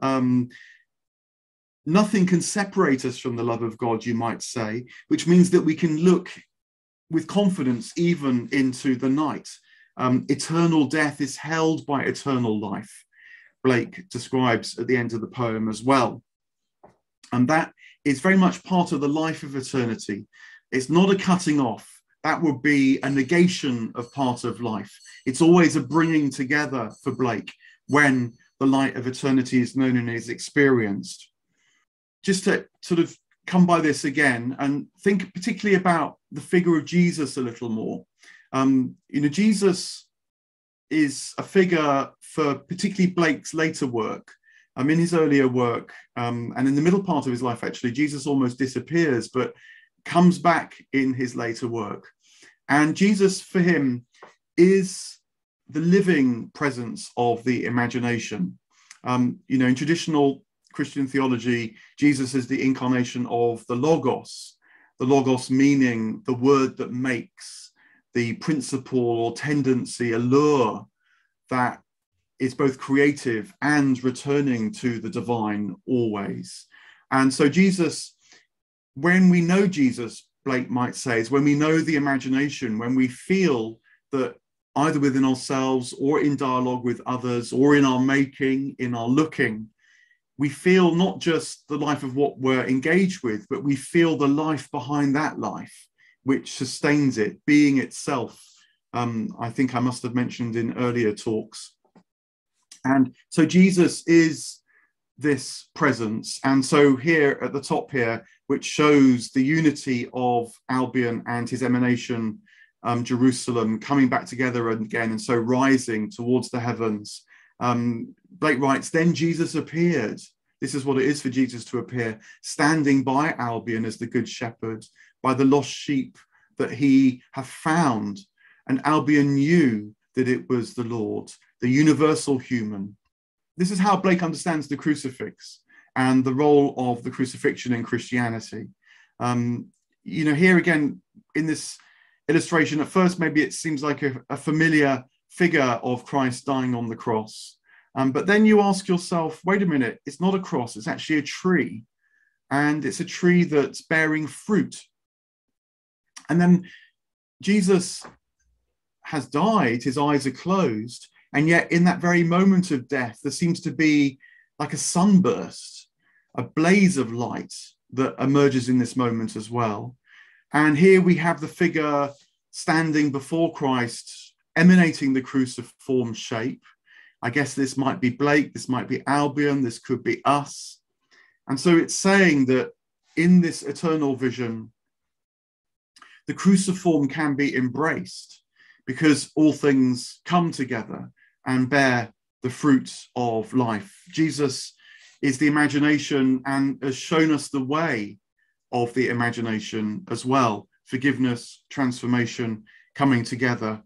Um, nothing can separate us from the love of God, you might say, which means that we can look with confidence even into the night. Um, eternal death is held by eternal life, Blake describes at the end of the poem as well. And that it's very much part of the life of eternity. It's not a cutting off. That would be a negation of part of life. It's always a bringing together for Blake when the light of eternity is known and is experienced. Just to sort of come by this again and think particularly about the figure of Jesus a little more. Um, you know, Jesus is a figure for particularly Blake's later work. Um, in his earlier work, um, and in the middle part of his life, actually, Jesus almost disappears, but comes back in his later work. And Jesus, for him, is the living presence of the imagination. Um, you know, in traditional Christian theology, Jesus is the incarnation of the Logos, the Logos meaning the word that makes, the principle or tendency, allure that is both creative and returning to the divine always. And so Jesus, when we know Jesus, Blake might say, is when we know the imagination, when we feel that either within ourselves or in dialogue with others or in our making, in our looking, we feel not just the life of what we're engaged with, but we feel the life behind that life, which sustains it, being itself. Um, I think I must have mentioned in earlier talks. And so Jesus is this presence. And so here at the top here, which shows the unity of Albion and his emanation, um, Jerusalem, coming back together again, and so rising towards the heavens. Um, Blake writes, then Jesus appeared. This is what it is for Jesus to appear, standing by Albion as the good shepherd, by the lost sheep that he hath found. And Albion knew that it was the Lord, the universal human. This is how Blake understands the crucifix and the role of the crucifixion in Christianity. Um, you know, here again, in this illustration, at first, maybe it seems like a, a familiar figure of Christ dying on the cross. Um, but then you ask yourself, wait a minute, it's not a cross, it's actually a tree. And it's a tree that's bearing fruit. And then Jesus has died, his eyes are closed, and yet in that very moment of death, there seems to be like a sunburst, a blaze of light that emerges in this moment as well. And here we have the figure standing before Christ, emanating the cruciform shape. I guess this might be Blake, this might be Albion, this could be us. And so it's saying that in this eternal vision, the cruciform can be embraced because all things come together and bear the fruits of life. Jesus is the imagination and has shown us the way of the imagination as well. Forgiveness, transformation, coming together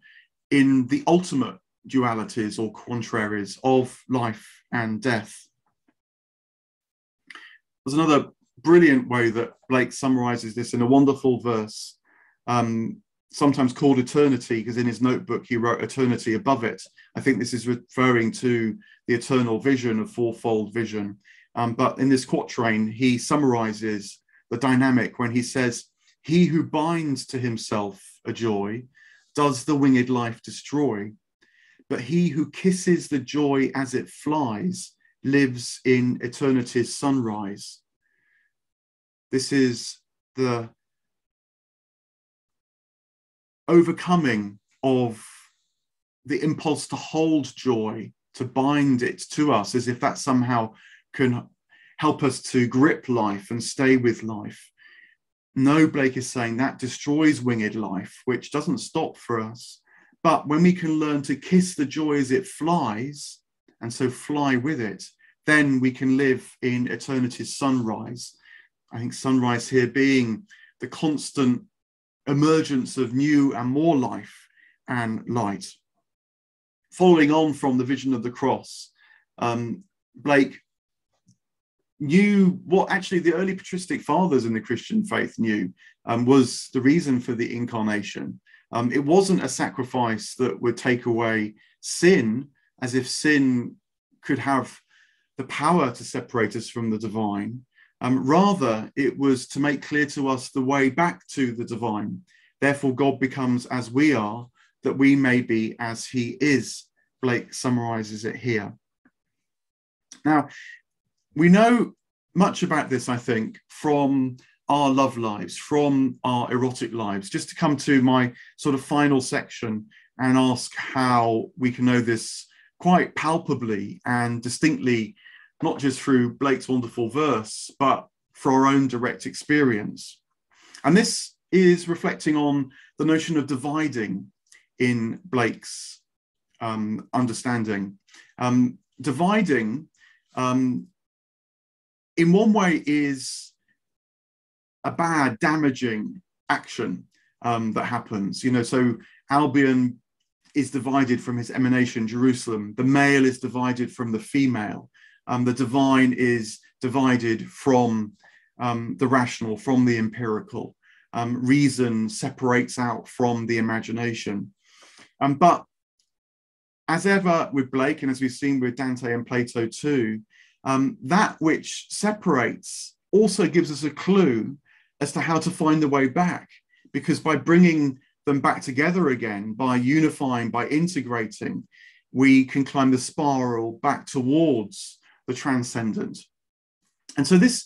in the ultimate dualities or contraries of life and death. There's another brilliant way that Blake summarizes this in a wonderful verse, um, sometimes called eternity, because in his notebook he wrote eternity above it. I think this is referring to the eternal vision of fourfold vision. Um, but in this quatrain, he summarizes the dynamic when he says, he who binds to himself a joy does the winged life destroy, but he who kisses the joy as it flies lives in eternity's sunrise. This is the overcoming of the impulse to hold joy, to bind it to us, as if that somehow can help us to grip life and stay with life. No, Blake is saying that destroys winged life, which doesn't stop for us. But when we can learn to kiss the joy as it flies, and so fly with it, then we can live in eternity's sunrise. I think sunrise here being the constant emergence of new and more life and light. Following on from the vision of the cross, um, Blake knew what actually the early patristic fathers in the Christian faith knew um, was the reason for the incarnation. Um, it wasn't a sacrifice that would take away sin, as if sin could have the power to separate us from the divine. Um, rather, it was to make clear to us the way back to the divine. Therefore, God becomes as we are, that we may be as he is. Blake summarizes it here. Now, we know much about this, I think, from our love lives, from our erotic lives, just to come to my sort of final section and ask how we can know this quite palpably and distinctly, not just through Blake's wonderful verse, but for our own direct experience. And this is reflecting on the notion of dividing in Blake's um, understanding. Um, dividing, um, in one way, is a bad, damaging action um, that happens. You know, so Albion is divided from his emanation, Jerusalem. The male is divided from the female. Um, the divine is divided from um, the rational, from the empirical. Um, reason separates out from the imagination. Um, but as ever with Blake, and as we've seen with Dante and Plato too, um, that which separates also gives us a clue as to how to find the way back, because by bringing them back together again, by unifying, by integrating, we can climb the spiral back towards the transcendent. And so this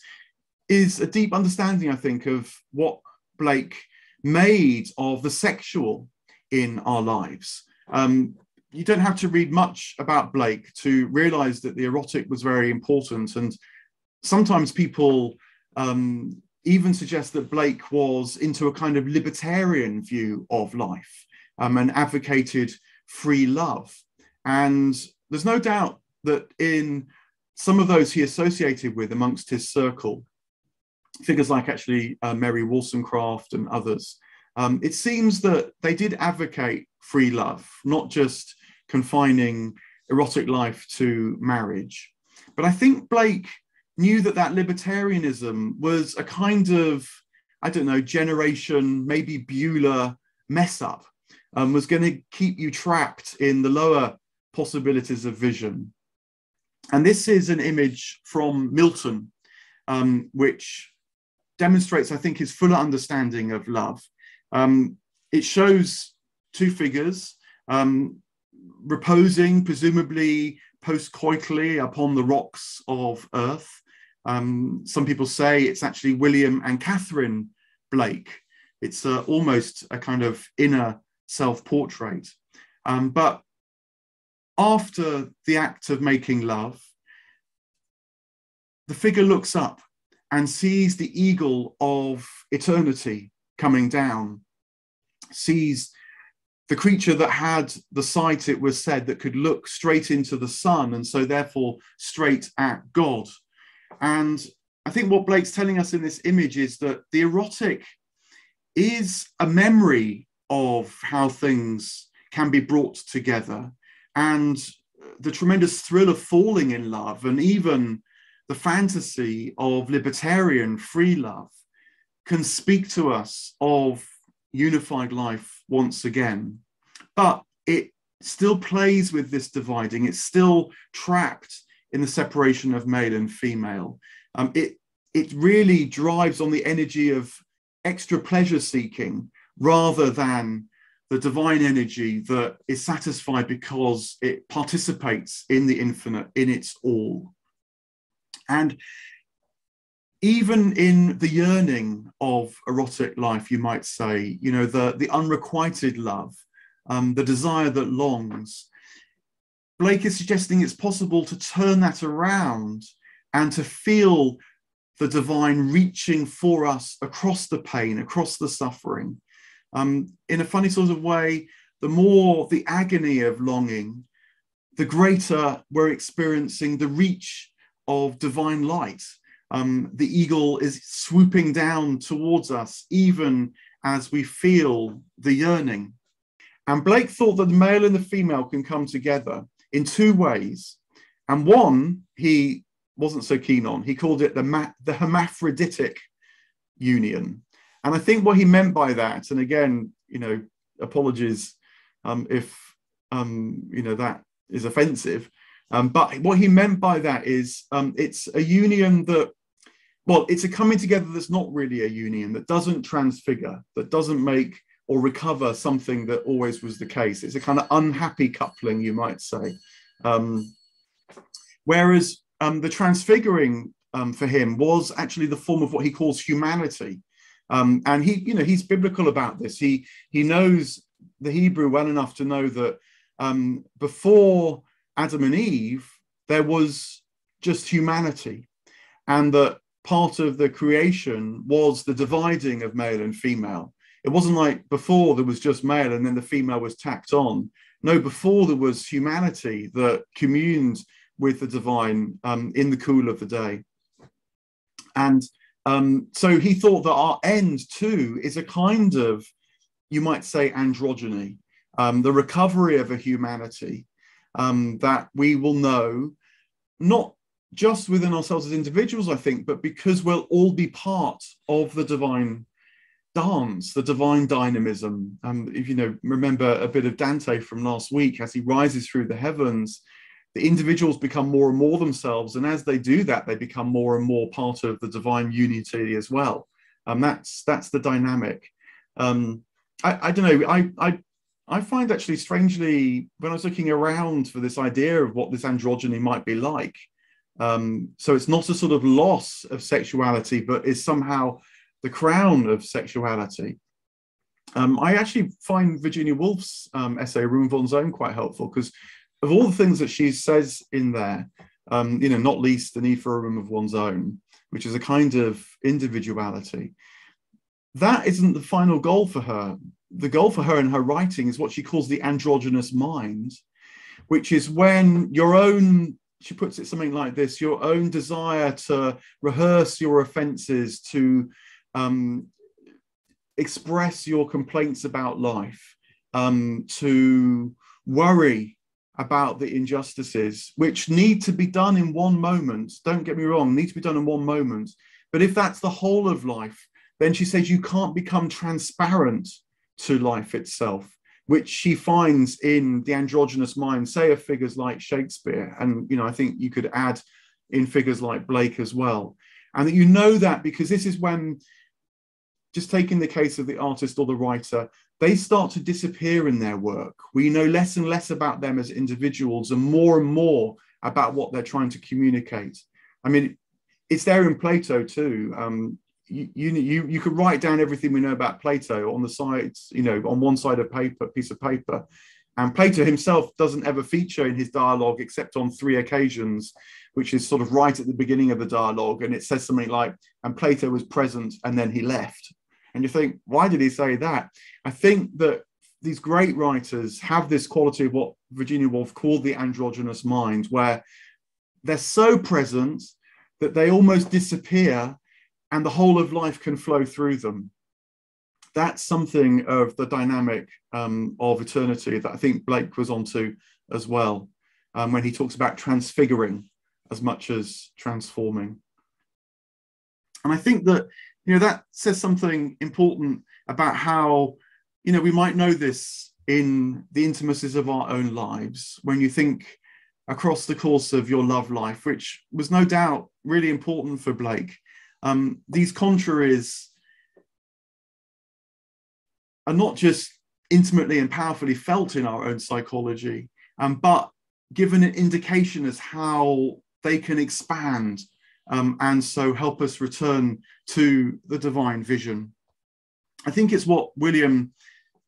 is a deep understanding, I think, of what Blake made of the sexual in our lives. Um, you don't have to read much about Blake to realize that the erotic was very important. And sometimes people um, even suggest that Blake was into a kind of libertarian view of life um, and advocated free love. And there's no doubt that in some of those he associated with amongst his circle, figures like actually uh, Mary Wollstonecraft and others, um, it seems that they did advocate free love, not just confining erotic life to marriage. But I think Blake knew that that libertarianism was a kind of, I don't know, generation, maybe Beulah mess up, um, was going to keep you trapped in the lower possibilities of vision. And this is an image from Milton, um, which demonstrates, I think, his fuller understanding of love. Um, it shows two figures um, reposing, presumably post-coitally, upon the rocks of Earth. Um, some people say it's actually William and Catherine Blake. It's uh, almost a kind of inner self-portrait. Um, but after the act of making love, the figure looks up and sees the eagle of eternity coming down, sees the creature that had the sight, it was said, that could look straight into the sun, and so therefore straight at God. And I think what Blake's telling us in this image is that the erotic is a memory of how things can be brought together, and the tremendous thrill of falling in love, and even the fantasy of libertarian free love, can speak to us of unified life once again. But it still plays with this dividing. It's still trapped in the separation of male and female. Um, it, it really drives on the energy of extra pleasure seeking rather than the divine energy that is satisfied because it participates in the infinite, in its all. And even in the yearning of erotic life, you might say, you know, the, the unrequited love, um, the desire that longs, Blake is suggesting it's possible to turn that around and to feel the divine reaching for us across the pain, across the suffering. Um, in a funny sort of way, the more the agony of longing, the greater we're experiencing the reach of divine light. Um, the eagle is swooping down towards us, even as we feel the yearning. And Blake thought that the male and the female can come together in two ways. And one he wasn't so keen on. He called it the, ma the hermaphroditic union. And I think what he meant by that, and again, you know, apologies um, if, um, you know, that is offensive. Um, but what he meant by that is um, it's a union that, well, it's a coming together that's not really a union, that doesn't transfigure, that doesn't make or recover something that always was the case. It's a kind of unhappy coupling, you might say. Um, whereas um, the transfiguring um, for him was actually the form of what he calls humanity. Um, and he, you know, he's biblical about this. He, he knows the Hebrew well enough to know that um, before Adam and Eve, there was just humanity, and that part of the creation was the dividing of male and female. It wasn't like before there was just male and then the female was tacked on. No, before there was humanity that communed with the divine um, in the cool of the day. And um, so he thought that our end too is a kind of, you might say, androgyny, um, the recovery of a humanity um, that we will know, not just within ourselves as individuals, I think, but because we'll all be part of the divine dance, the divine dynamism. Um, if you know, remember a bit of Dante from last week, as he rises through the heavens, the individuals become more and more themselves, and as they do that, they become more and more part of the divine unity as well. Um, that's that's the dynamic. Um, I, I don't know. I I I find actually strangely when I was looking around for this idea of what this androgyny might be like. Um, so it's not a sort of loss of sexuality, but is somehow the crown of sexuality. Um, I actually find Virginia Woolf's um, essay, A Room of One's Own, quite helpful, because of all the things that she says in there, um, you know, not least the need for a room of one's own, which is a kind of individuality, that isn't the final goal for her. The goal for her in her writing is what she calls the androgynous mind, which is when your own, she puts it something like this, your own desire to rehearse your offences, to Um, express your complaints about life, um, to worry about the injustices, which need to be done in one moment. Don't get me wrong, need to be done in one moment. But if that's the whole of life, then she says you can't become transparent to life itself, which she finds in the androgynous mind, say of figures like Shakespeare. And, you know, I think you could add in figures like Blake as well. And that you know that because this is when, just taking the case of the artist or the writer, they start to disappear in their work. We know less and less about them as individuals and more and more about what they're trying to communicate. I mean, it's there in Plato too. Um, you, you, you could write down everything we know about Plato on the sides, you know, on one side of paper, piece of paper. And Plato himself doesn't ever feature in his dialogue except on three occasions, which is sort of right at the beginning of the dialogue. And it says something like, and Plato was present and then he left. And you think, why did he say that? I think that these great writers have this quality of what Virginia Woolf called the androgynous mind, where they're so present that they almost disappear and the whole of life can flow through them. That's something of the dynamic um, of eternity that I think Blake was onto as well, um, when he talks about transfiguring as much as transforming. And I think that, you know, that says something important about how, you know, we might know this in the intimacies of our own lives. When you think across the course of your love life, which was no doubt really important for Blake, um, these contraries are not just intimately and powerfully felt in our own psychology, um, but given an indication as how they can expand um, and so help us return to the divine vision. I think it's what William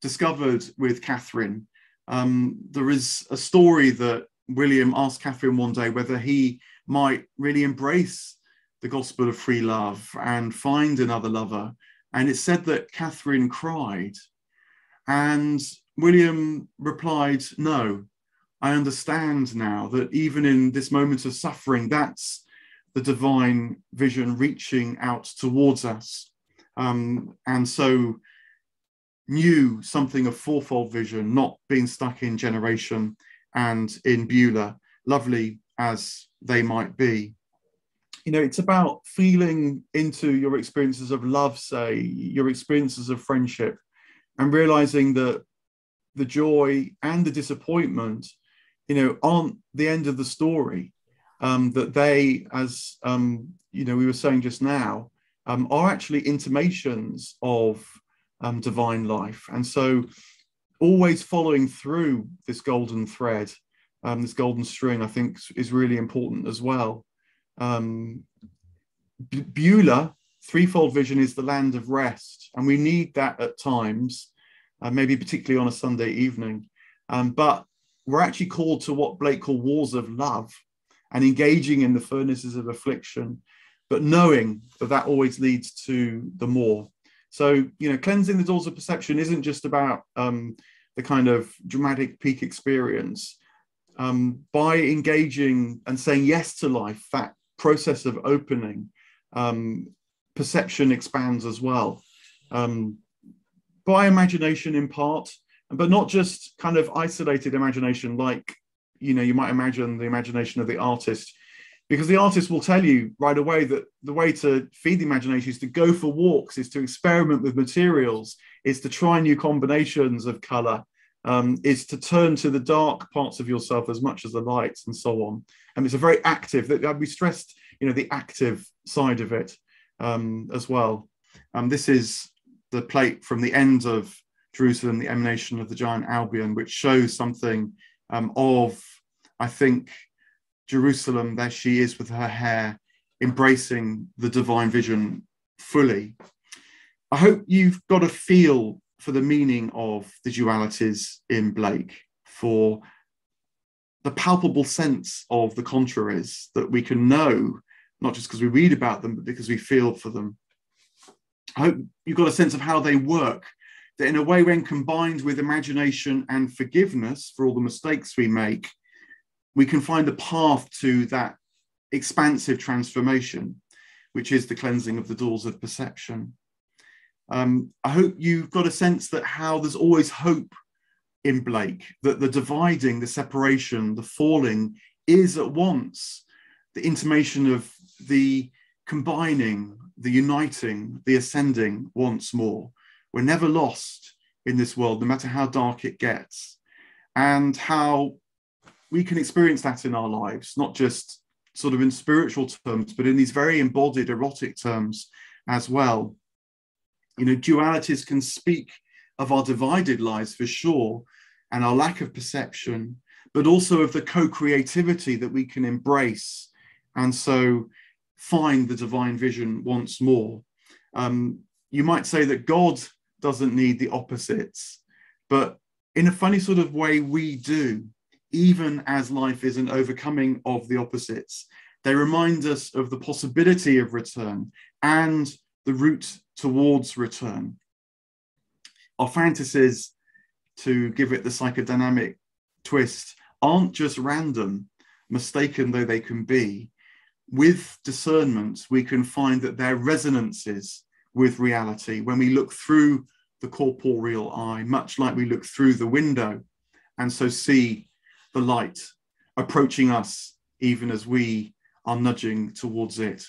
discovered with Catherine. Um, there is a story that William asked Catherine one day whether he might really embrace the gospel of free love and find another lover. And it's said that Catherine cried, and William replied, no, I understand now that even in this moment of suffering, that's the divine vision reaching out towards us. Um, and so knew something of fourfold vision, not being stuck in generation and in Beulah, lovely as they might be. You know, it's about feeling into your experiences of love, say, your experiences of friendship, and realizing that the joy and the disappointment, you know, aren't the end of the story, um, that they, as, um, you know, we were saying just now, um, are actually intimations of um, divine life. And so always following through this golden thread, um, this golden string, I think is really important as well. Um, Beulah, threefold vision is the land of rest, and we need that at times, uh, maybe particularly on a Sunday evening. Um, but we're actually called to what Blake called wars of love and engaging in the furnaces of affliction, but knowing that that always leads to the more. So, you know, cleansing the doors of perception isn't just about um, the kind of dramatic peak experience. Um, by engaging and saying yes to life, that process of opening, um, perception expands as well. Um, by imagination in part, but not just kind of isolated imagination like, you know, you might imagine the imagination of the artist, because the artist will tell you right away that the way to feed the imagination is to go for walks, is to experiment with materials, is to try new combinations of colour, um, is to turn to the dark parts of yourself as much as the lights and so on. And it's a very active, that we stressed, you know, the active side of it um, as well. Um, this is the plate from the end of Jerusalem, The Emanation of the Giant Albion, which shows something um, of, I think, Jerusalem, there she is with her hair, embracing the divine vision fully. I hope you've got a feel for the meaning of the dualities in Blake, for the palpable sense of the contraries that we can know, not just because we read about them, but because we feel for them. I hope you've got a sense of how they work, that in a way, when combined with imagination and forgiveness for all the mistakes we make, we can find the path to that expansive transformation, which is the cleansing of the doors of perception. Um, I hope you've got a sense that how there's always hope in Blake, that the dividing, the separation, the falling is at once the intimation of the combining, the uniting, the ascending once more. We're never lost in this world, no matter how dark it gets, and how we can experience that in our lives, not just sort of in spiritual terms, but in these very embodied erotic terms as well. You know, dualities can speak of our divided lives for sure, and our lack of perception, but also of the co-creativity that we can embrace and so find the divine vision once more. Um, you might say that God doesn't need the opposites, but in a funny sort of way we do, even as life is an overcoming of the opposites. They remind us of the possibility of return and the route towards return. Our fantasies, to give it the psychodynamic twist, aren't just random, mistaken though they can be. With discernment, we can find that their resonances with reality, when we look through the corporeal eye, much like we look through the window, and so see the light approaching us even as we are nudging towards it